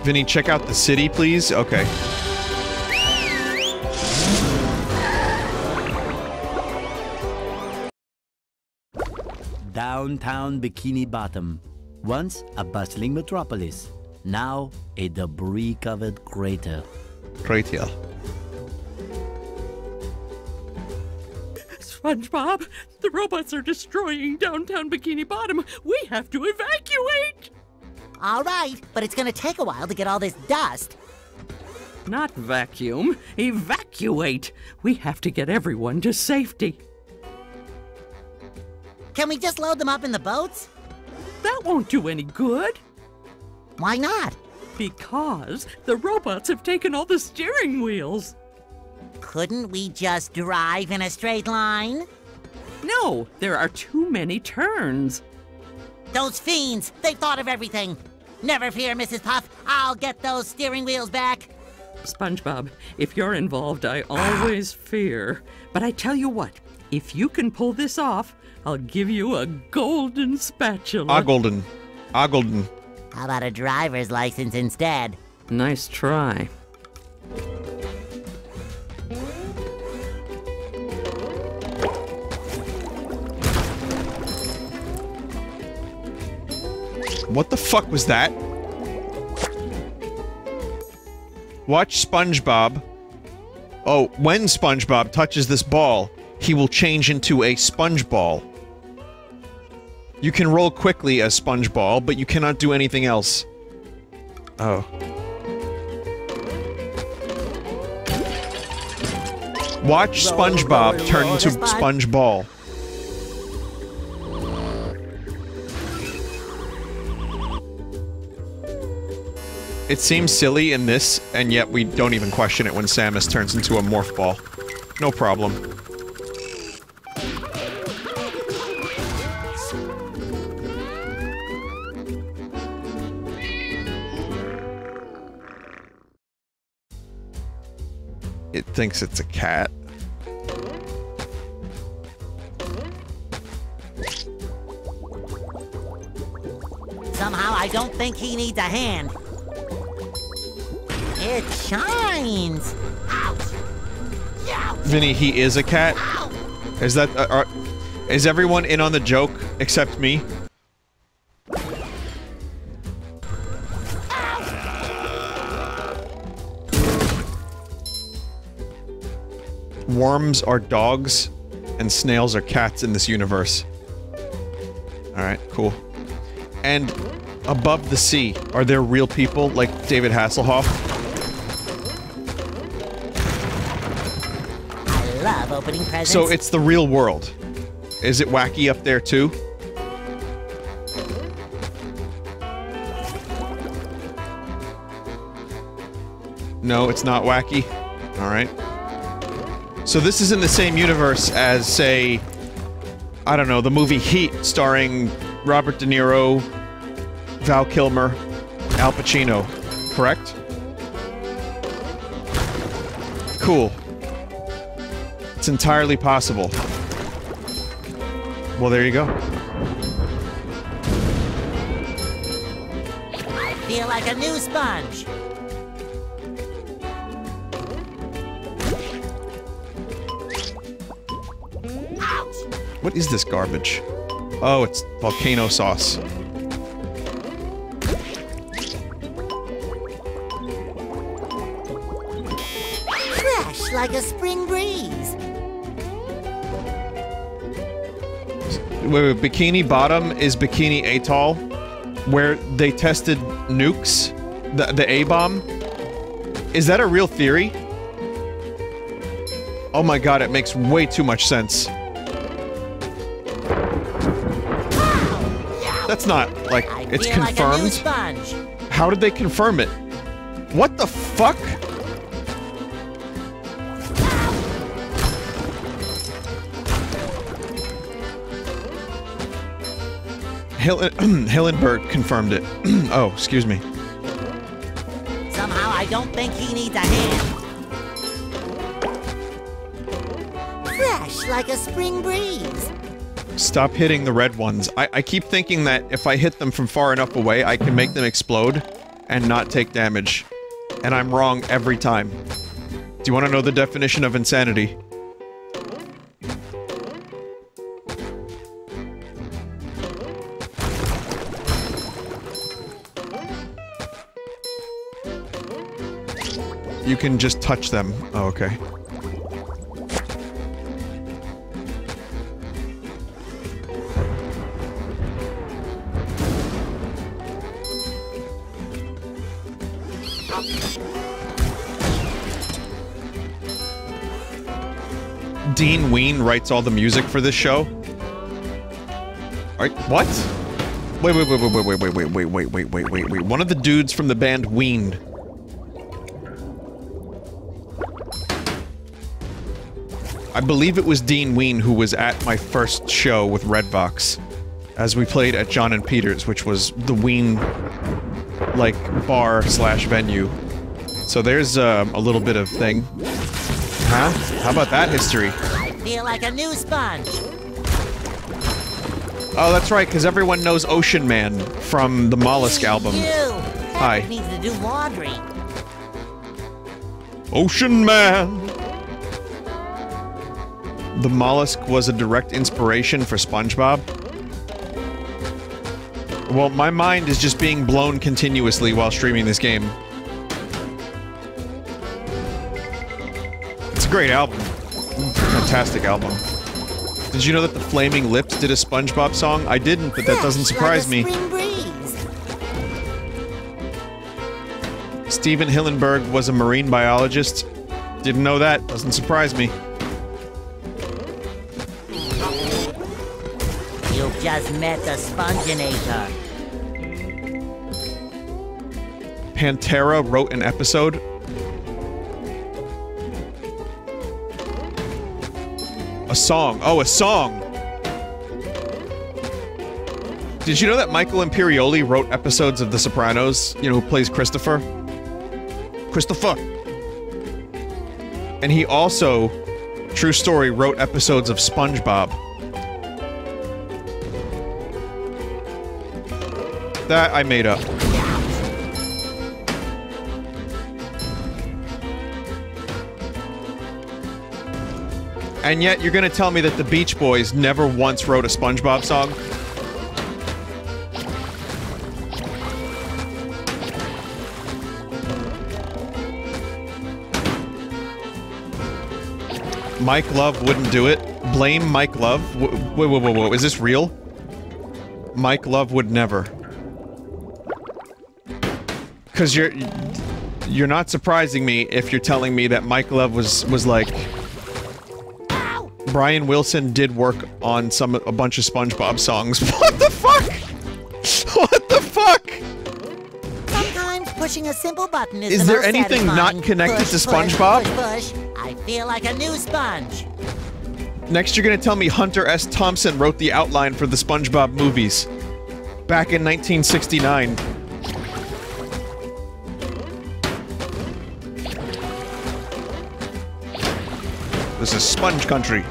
Vinny, check out the city, please. Okay. Downtown Bikini Bottom, once a bustling metropolis, now a debris-covered crater. Crater. SpongeBob, the robots are destroying downtown Bikini Bottom. We have to evacuate! All right, but it's gonna take a while to get all this dust. Not vacuum, evacuate. We have to get everyone to safety. Can we just load them up in the boats? That won't do any good. Why not? Because the robots have taken all the steering wheels. Couldn't we just drive in a straight line? No, there are too many turns. Those fiends, they thought of everything. Never fear, Mrs. Puff, I'll get those steering wheels back. SpongeBob, if you're involved, I always fear. But I tell you what, if you can pull this off, I'll give you a golden spatula. A golden. A golden. How about a driver's license instead? Nice try. What the fuck was that? Watch SpongeBob. Oh, when SpongeBob touches this ball, he will change into a sponge ball. You can roll quickly as SpongeBob, but you cannot do anything else. Oh. Watch SpongeBob turn into Sponge Ball. It seems silly in this, and yet we don't even question it when Samus turns into a morph ball. No problem. It thinks it's a cat. Somehow I don't think he needs a hand. It shines! Ouch! Ouch! Vinny, he is a cat? Ow. Is that... is everyone in on the joke except me? Worms are dogs, and snails are cats in this universe. Alright, cool. And above the sea, are there real people like David Hasselhoff? I love opening presents. So it's the real world. Is it wacky up there too? No, it's not wacky. Alright. So this is in the same universe as, say, I don't know, the movie Heat, starring Robert De Niro, Val Kilmer, Al Pacino, correct? Cool. That's entirely possible. Well, there you go. I feel like a new sponge. Ouch. What is this garbage? Oh, it's volcano sauce. Fresh like a spring breeze. Wait, Bikini Bottom is Bikini Atoll, where they tested nukes, the A-bomb. Is that a real theory? Oh my god, it makes way too much sense. That's not, like, it's confirmed. How did they confirm it? What the fuck? Hillenburg confirmed it. Oh, excuse me. Somehow I don't think he needs a hand. Fresh like a spring breeze. Stop hitting the red ones. I keep thinking that if I hit them from far enough away, I can make them explode and not take damage. And I'm wrong every time. Do you want to know the definition of insanity? You can just touch them. Oh, okay. Dean Ween writes all the music for this show. Alright, what? Wait. One of the dudes from the band Ween. I believe it was Dean Ween who was at my first show with Redbox, as we played at John and Peter's, which was the Ween, like, bar slash venue. So there's a little bit of thing. Huh? How about that history? I feel like a new sponge. Oh, that's right, because everyone knows Ocean Man from the Mollusk album. Hi. I need to do laundry. Ocean Man. The Mollusk was a direct inspiration for SpongeBob. Well, my mind is just being blown continuously while streaming this game. It's a great album. Fantastic album. Did you know that the Flaming Lips did a SpongeBob song? I didn't, but that doesn't surprise me. Steven Hillenburg was a marine biologist. Didn't know that. Doesn't surprise me. Just met the Sponginator. Pantera wrote an episode. A song. Oh, a song! Did you know that Michael Imperioli wrote episodes of The Sopranos? You know, who plays Christopher? Christopher! And he also, true story, wrote episodes of SpongeBob. That I made up. And yet you're gonna tell me that the Beach Boys never once wrote a SpongeBob song? Mike Love wouldn't do it. Blame Mike Love? Wait, is this real? Mike Love would never. Because you're not surprising me if you're telling me that Mike Love was like, ow! Brian Wilson did work on a bunch of SpongeBob songs. What the fuck? What the fuck? Sometimes pushing a simple button is there anything not connected to SpongeBob? Push. I feel like a new sponge. Next, you're gonna tell me Hunter S. Thompson wrote the outline for the SpongeBob movies back in 1969. This is Sponge Country.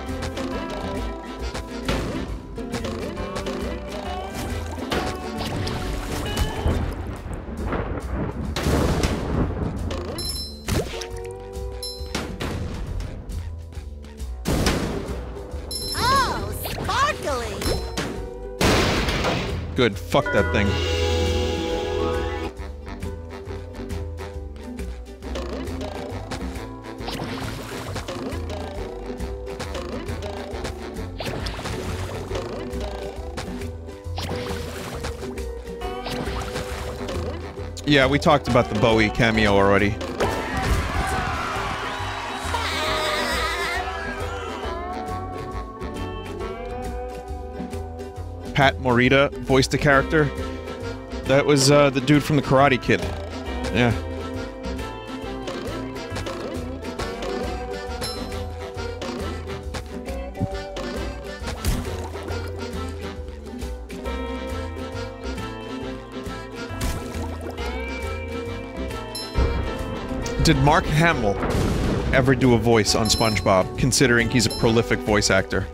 Good. Fuck that thing. Yeah, we talked about the Bowie cameo already. Pat Morita voiced the character. That was the dude from The Karate Kid. Yeah. Did Mark Hamill ever do a voice on SpongeBob, considering he's a prolific voice actor?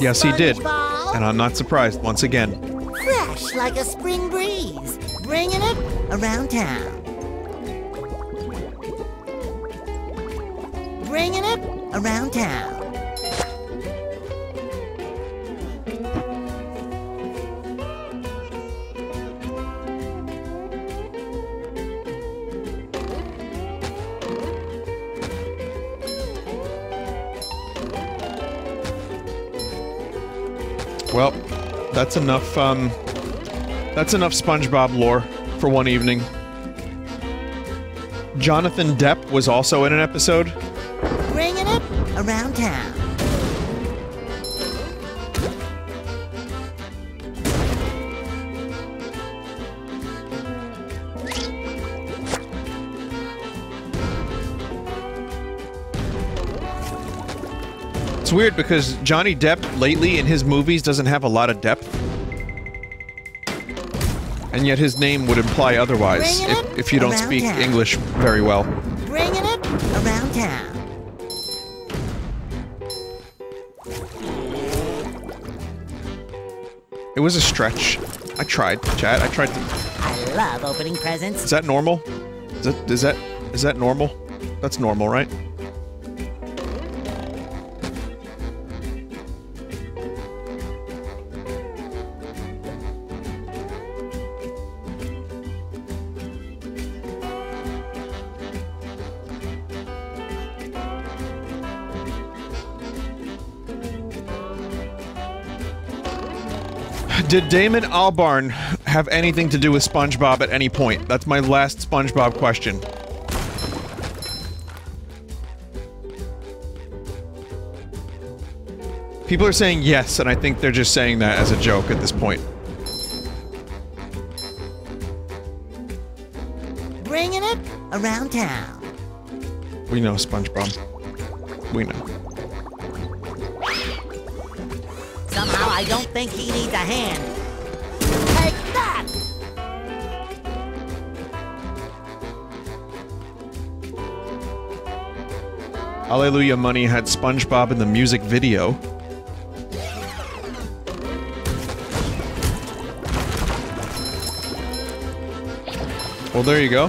Yes, he did, and I'm not surprised once again. Fresh like a spring breeze, bringing it around town. Bringing it around town. Well, that's enough SpongeBob lore for one evening. Jonathan Depp was also in an episode. Bringing it around town. It's weird because Johnny Depp lately in his movies doesn't have a lot of depth. And yet his name would imply otherwise if you don't speak town. English very well. Bringing it around town. It was a stretch. I tried, chat. I tried to... I love opening presents. Is that normal? Is that normal? That's normal, right? Did Damon Albarn have anything to do with SpongeBob at any point? That's my last SpongeBob question. People are saying yes, and I think they're just saying that as a joke at this point. Bringing it around town. We know SpongeBob. We know. Somehow I don't think he needs a hand. Take that! Hallelujah Money had SpongeBob in the music video. Well, there you go.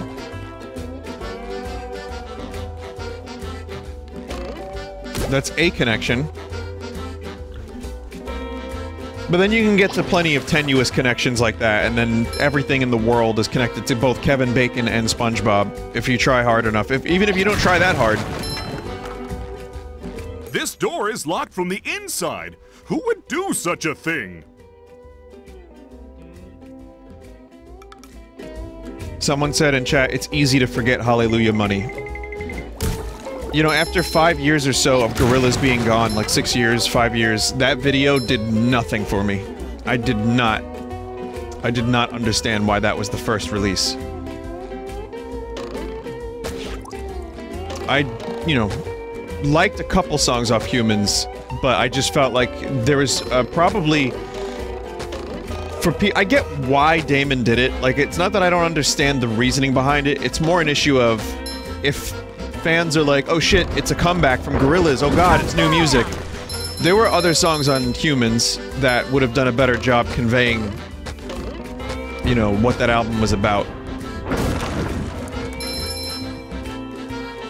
That's a connection. But then you can get to plenty of tenuous connections like that, and then everything in the world is connected to both Kevin Bacon and SpongeBob, if you try hard enough. Even if you don't try that hard. This door is locked from the inside. Who would do such a thing? Someone said in chat, it's easy to forget Hallelujah Money. You know, after 5 years or so of Gorillaz being gone, like 6 years, 5 years, that video did nothing for me. I did not understand why that was the first release. I liked a couple songs off Humans, but I just felt like there was probably... I get why Damon did it. Like, it's not that I don't understand the reasoning behind it, it's more an issue of... if fans are like, oh shit, it's a comeback from Gorillaz, oh god, it's new music. There were other songs on Humans that would have done a better job conveying, you know, what that album was about.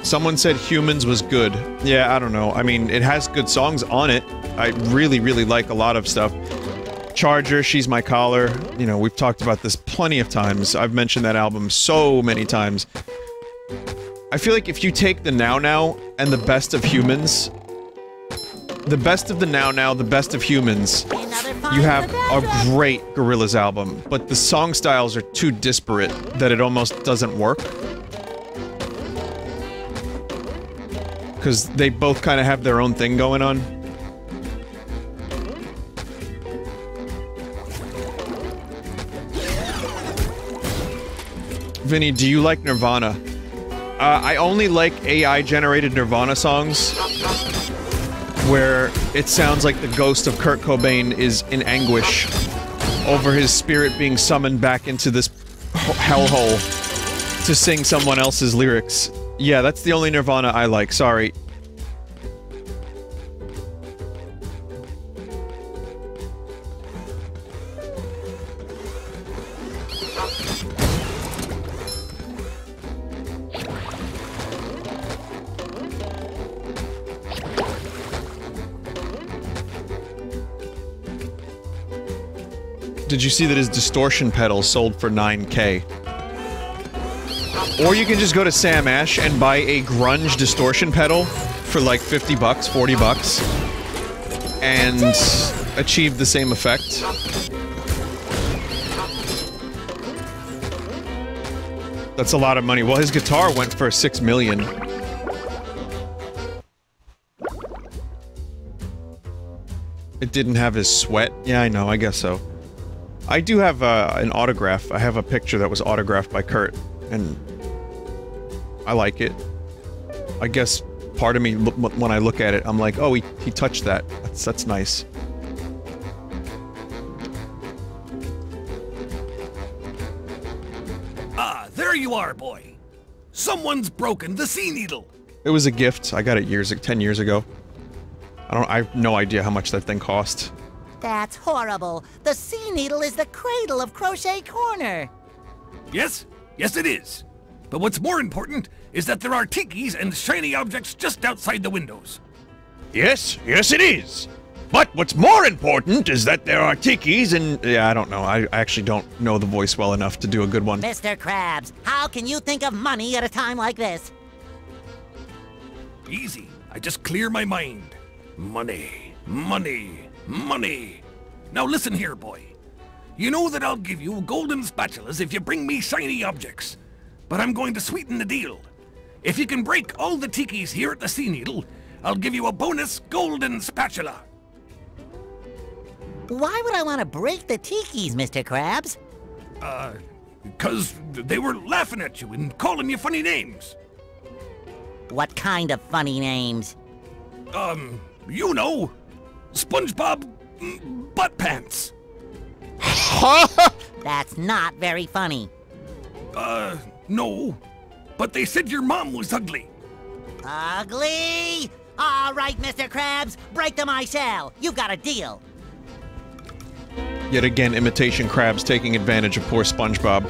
Someone said Humans was good. Yeah, I don't know. I mean, it has good songs on it. I really, really like a lot of stuff. Charger, She's My Collar. You know, we've talked about this plenty of times. I've mentioned that album so many times. I feel like if you take the Now Now and the best of Humans, the best of the Now Now, the best of Humans, you have a great Gorillaz album, but the song styles are too disparate that it almost doesn't work. Because they both kind of have their own thing going on. Vinny, do you like Nirvana? I only like AI-generated Nirvana songs, where it sounds like the ghost of Kurt Cobain is in anguish over his spirit being summoned back into this hellhole to sing someone else's lyrics. Yeah, that's the only Nirvana I like, sorry. Did you see that his distortion pedal sold for $9K? Or you can just go to Sam Ash and buy a grunge distortion pedal for like 50 bucks, 40 bucks, and achieve the same effect. That's a lot of money. Well, his guitar went for $6 million. It didn't have his sweat? Yeah, I know, I guess so. I do have an autograph. I have a picture that was autographed by Kurt, and I like it. I guess part of me, when I look at it, I'm like, oh, he touched that. That's nice. Ah, there you are, boy. Someone's broken the sea needle. It was a gift. I got it 10 years ago. I have no idea how much that thing cost. That's horrible. The sea needle is the cradle of Crochet Corner. Yes, yes it is. But what's more important is that there are tikis and shiny objects just outside the windows. Yes, yes it is. But what's more important is that there are tikis and... Yeah, I don't know. I actually don't know the voice well enough to do a good one. Mr. Krabs, how can you think of money at a time like this? Easy. I just clear my mind. Money. Money. Money! Now listen here, boy. You know that I'll give you golden spatulas if you bring me shiny objects. But I'm going to sweeten the deal. If you can break all the tikis here at the Sea Needle, I'll give you a bonus golden spatula. Why would I want to break the tikis, Mr. Krabs? Because they were laughing at you and calling you funny names. What kind of funny names? You know. SpongeBob butt pants. That's not very funny. No. But they said your mom was ugly. Ugly? All right, Mr. Krabs, break them I shall. You've got a deal. Yet again, imitation Krabs taking advantage of poor SpongeBob.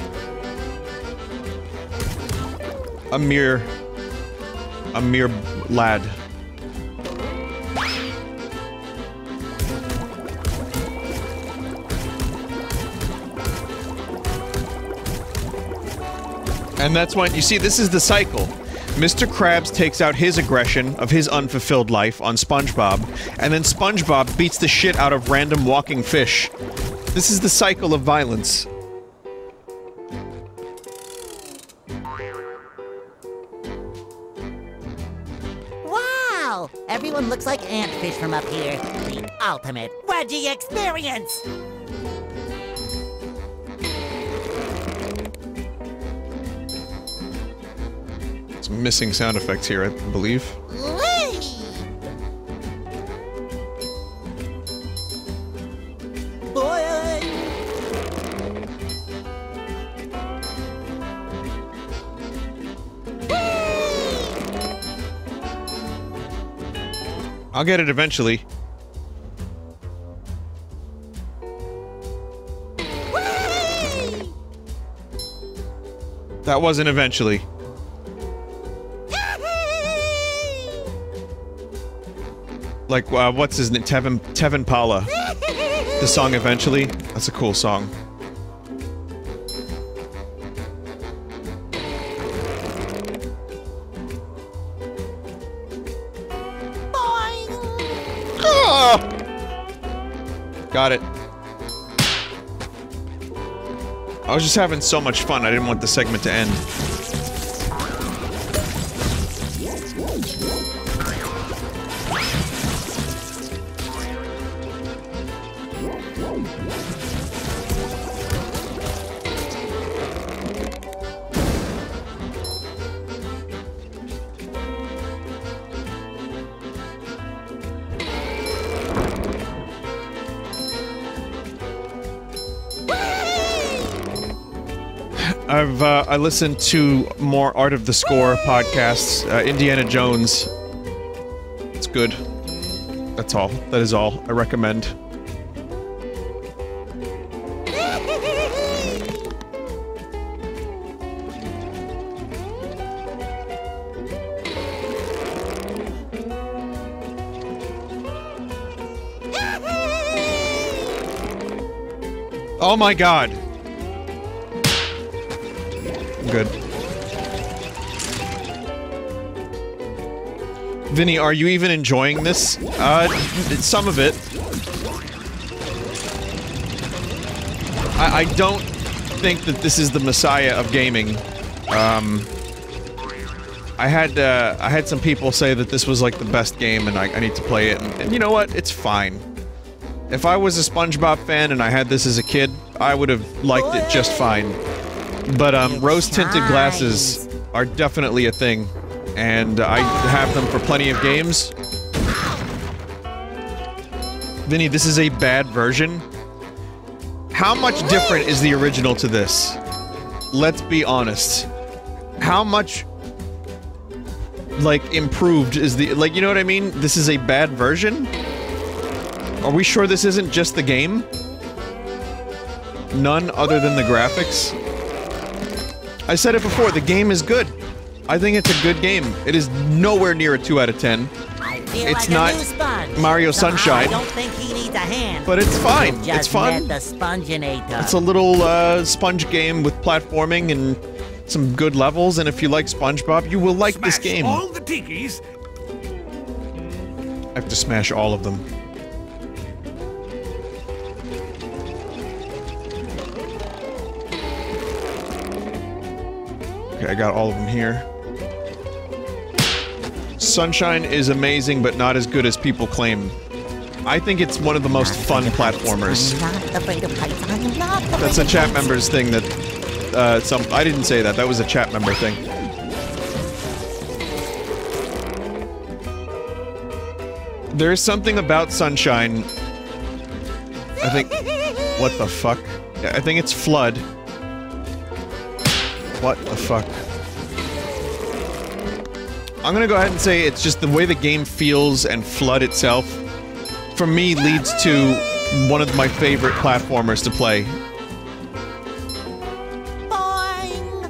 A mere lad. And that's when, you see, this is the cycle. Mr. Krabs takes out his aggression of his unfulfilled life on SpongeBob, and then SpongeBob beats the shit out of random walking fish. This is the cycle of violence. Wow! Everyone looks like antfish from up here. The ultimate wedgie experience! Missing sound effects here, I believe. Whee! Boy! Whee! I'll get it eventually. Whee! That wasn't eventually. Like, what's his name? Tevin Pala. The song Eventually. That's a cool song. Ah! Got it. I was just having so much fun, I didn't want the segment to end. I listened to more Art of the Score podcasts, Indiana Jones. It's good. That's all. That is all I recommend. Oh my god. Good. Vinny, are you even enjoying this? Some of it. I don't think that this is the messiah of gaming. I had some people say that this was like the best game and I need to play it, and you know what? It's fine. If I was a SpongeBob fan and I had this as a kid, I would have liked it just fine. But, rose-tinted glasses are definitely a thing, and I have them for plenty of games. Vinny, this is a bad version. How much different is the original to this? Let's be honest. How much, like, improved is the- like, you know what I mean? This is a bad version? Are we sure this isn't just the game? None other than the graphics? I said it before, the game is good. I think it's a good game. It is nowhere near a 2 out of 10. It's not Mario Sunshine, but it's fine. It's fun. It's a little sponge game with platforming and some good levels, and if you like SpongeBob, you will like this game. All the tikis. I have to smash all of them. I got all of them here. Sunshine is amazing, but not as good as people claim. I think it's one of the most fun platformers. That's a chat member's thing that... I didn't say that. That was a chat member thing. There is something about Sunshine... I think... What the fuck? I think it's Flood. What the fuck? I'm gonna go ahead and say it's just the way the game feels, and Flood itself, for me, leads to one of my favorite platformers to play. Boing.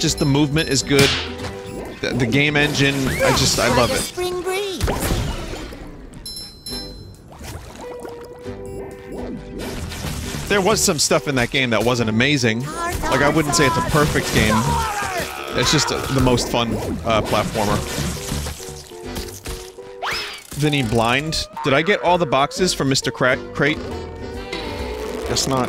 Just the movement is good. The game engine, I love it. There was some stuff in that game that wasn't amazing. Like, I wouldn't say it's a perfect game. It's just the most fun platformer. Vinny Blind. Did I get all the boxes from Mr. Crate? Guess not.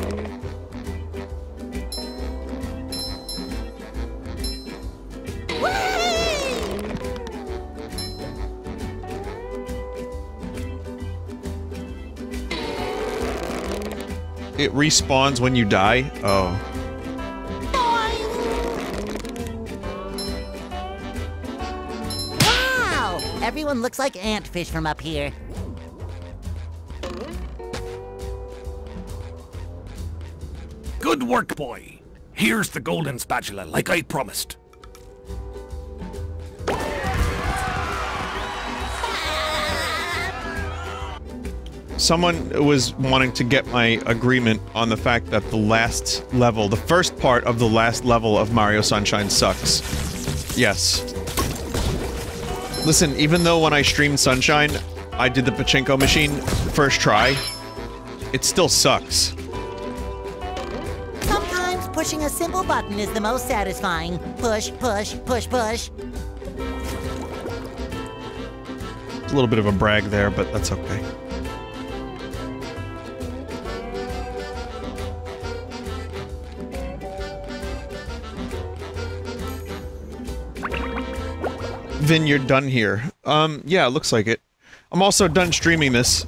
It respawns when you die? Oh. Wow! Everyone looks like antfish from up here. Good work, boy. Here's the golden spatula, like I promised. someone was wanting to get my agreement on the fact that the last level, the first part of the last level of Mario Sunshine sucks. Yes. Listen, even though when I streamed Sunshine, I did the pachinko machine first try, it still sucks. Sometimes pushing a simple button is the most satisfying. Push, push, push, push. A little bit of a brag there, but that's okay. Vin, you're done here. Yeah, looks like it. I'm also done streaming this.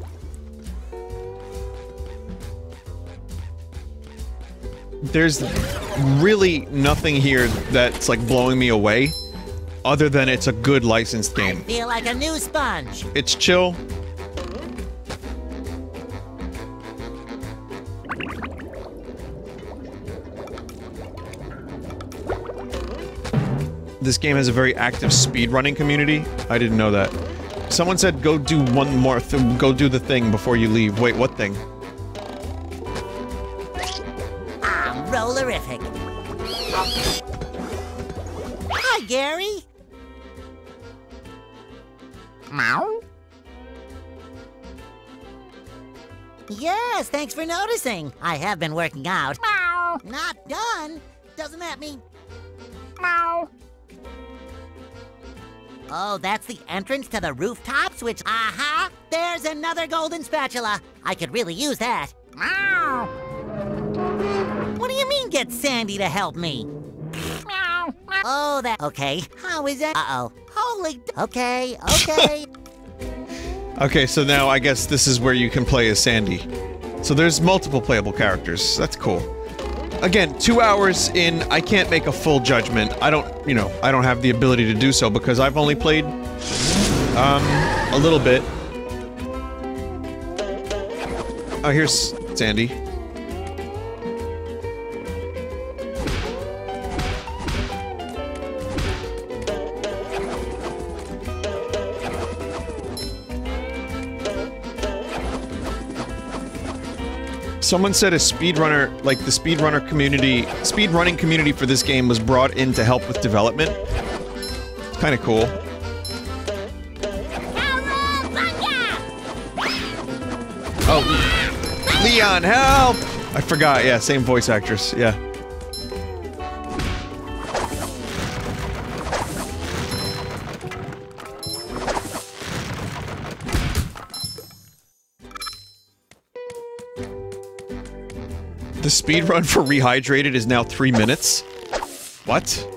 There's really nothing here that's like blowing me away. Other than it's a good licensed game. I feel like a new sponge. It's chill. This game has a very active speedrunning community. I didn't know that. Someone said go do one more thing, go do the thing before you leave. Wait, what thing? I'm rollerific. Hi, Gary. Meow? Yes, thanks for noticing. I have been working out. Meow. Not done. Doesn't that mean... Meow. Oh, that's the entrance to the rooftops, which... Aha! There's another golden spatula. I could really use that. Meow. What do you mean, get Sandy to help me? Meow. Oh, that... Okay. How is that? Uh-oh. Holy... Okay, okay. Okay, so now I guess this is where you can play as Sandy. So there's multiple playable characters. That's cool. Again, 2 hours in, I can't make a full judgment. I don't, you know, I don't have the ability to do so because I've only played... a little bit. Oh, here's Sandy. Someone said a speedrunner, like the speedrunner community, speedrunning community for this game was brought in to help with development. It's kind of cool. Oh, Leon, help! I forgot. Yeah, same voice actress. Yeah. The speedrun for Rehydrated is now 3 minutes? What?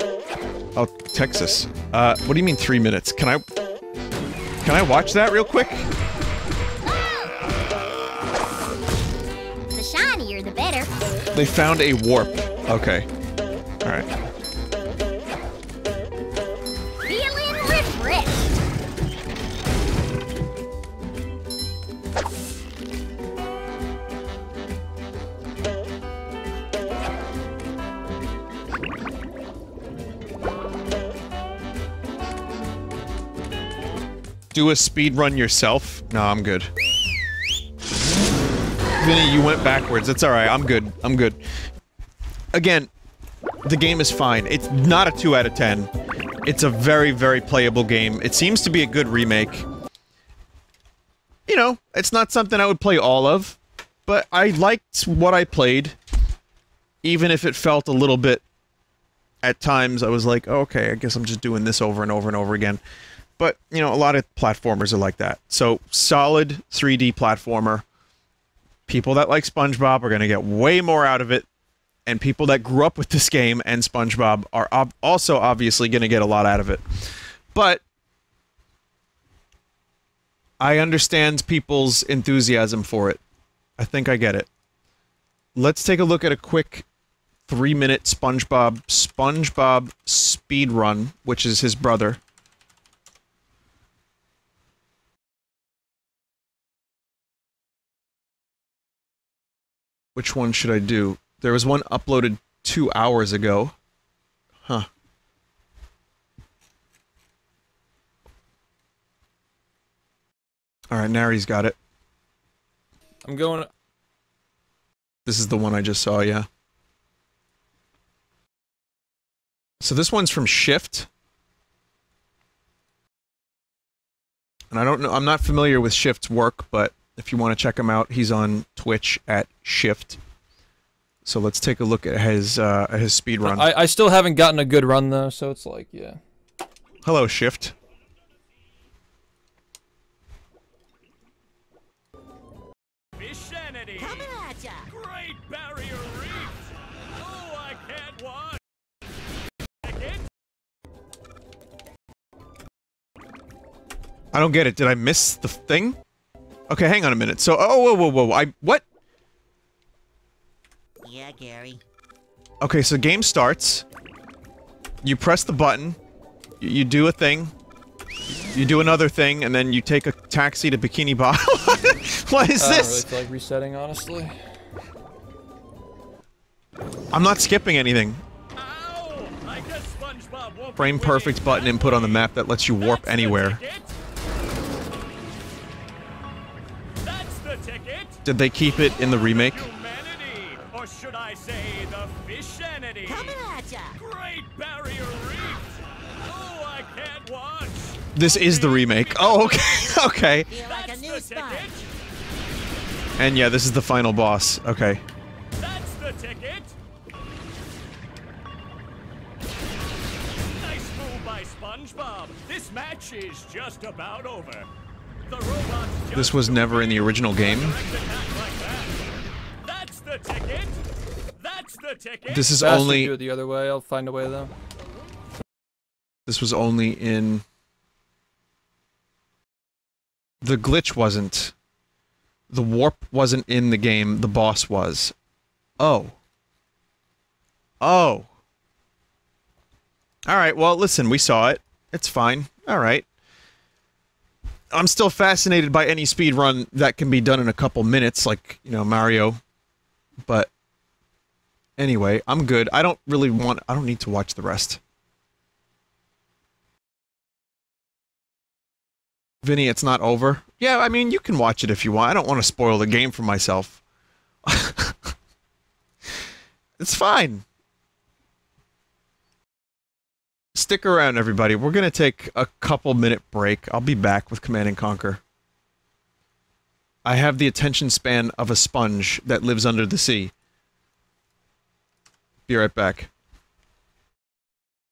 Oh, Texas. What do you mean 3 minutes? Can I watch that real quick? Oh. The shinier, the better. They found a warp. Okay. Alright. Feeling refreshed. Do a speed run yourself? No, I'm good. Vinny, you went backwards. That's alright. I'm good. I'm good. Again, the game is fine. It's not a 2 out of 10. It's a very, very playable game. It seems to be a good remake. You know, it's not something I would play all of, but I liked what I played. Even if it felt a little bit... At times, I was like, oh, okay, I guess I'm just doing this over and over and over again. But, you know, a lot of platformers are like that. So, solid 3D platformer. People that like SpongeBob are going to get way more out of it. And people that grew up with this game and SpongeBob are also obviously going to get a lot out of it. But, I understand people's enthusiasm for it. I think I get it. Let's take a look at a quick 3-minute SpongeBob speedrun, which is his brother. Which one should I do? There was one uploaded 2 hours ago. Huh. Alright, Nari's got it. I'm going... This is the one I just saw, yeah. So this one's from Shift. And I don't know, I'm not familiar with Shift's work, but if you want to check him out, he's on Twitch at Shift. So let's take a look at his speed run. I still haven't gotten a good run though, so it's like, yeah. Hello, Shift. I don't get it. Did I miss the thing? Okay, hang on a minute. So, oh, whoa, whoa, whoa. What? Yeah, Gary. Okay, so game starts. You press the button. You do a thing. You do another thing, and then you take a taxi to Bikini Bottom. What is this? I don't really feel like resetting, honestly. I'm not skipping anything. Ow, I guess SpongeBob won't frame perfect button input on the map that lets you warp anywhere. Did they keep it in the remake? Humanity, or should I say the fishanity? Coming at ya. Great Barrier Reef. Oh, I can't watch. This is the remake. Oh, okay. Okay. And yeah, this is the final boss. Okay. That's the ticket. Nice move by SpongeBob. This match is just about over. This was never in the original game. That's the ticket. That's the ticket. This is only... Do it the other way. I'll find a way though. This was only in... The glitch wasn't. The warp wasn't in the game. The boss was. Oh. Oh. Alright, well, listen. We saw it. It's fine. Alright. I'm still fascinated by any speed run that can be done in a couple minutes, like, you know, Mario. But anyway, I'm good. I don't really want... I don't need to watch the rest. Vinny, it's not over. Yeah, I mean, you can watch it if you want. I don't want to spoil the game for myself. It's fine. Stick around, everybody. We're gonna take a couple-minute break. I'll be back with Command & Conquer. I have the attention span of a sponge that lives under the sea. Be right back.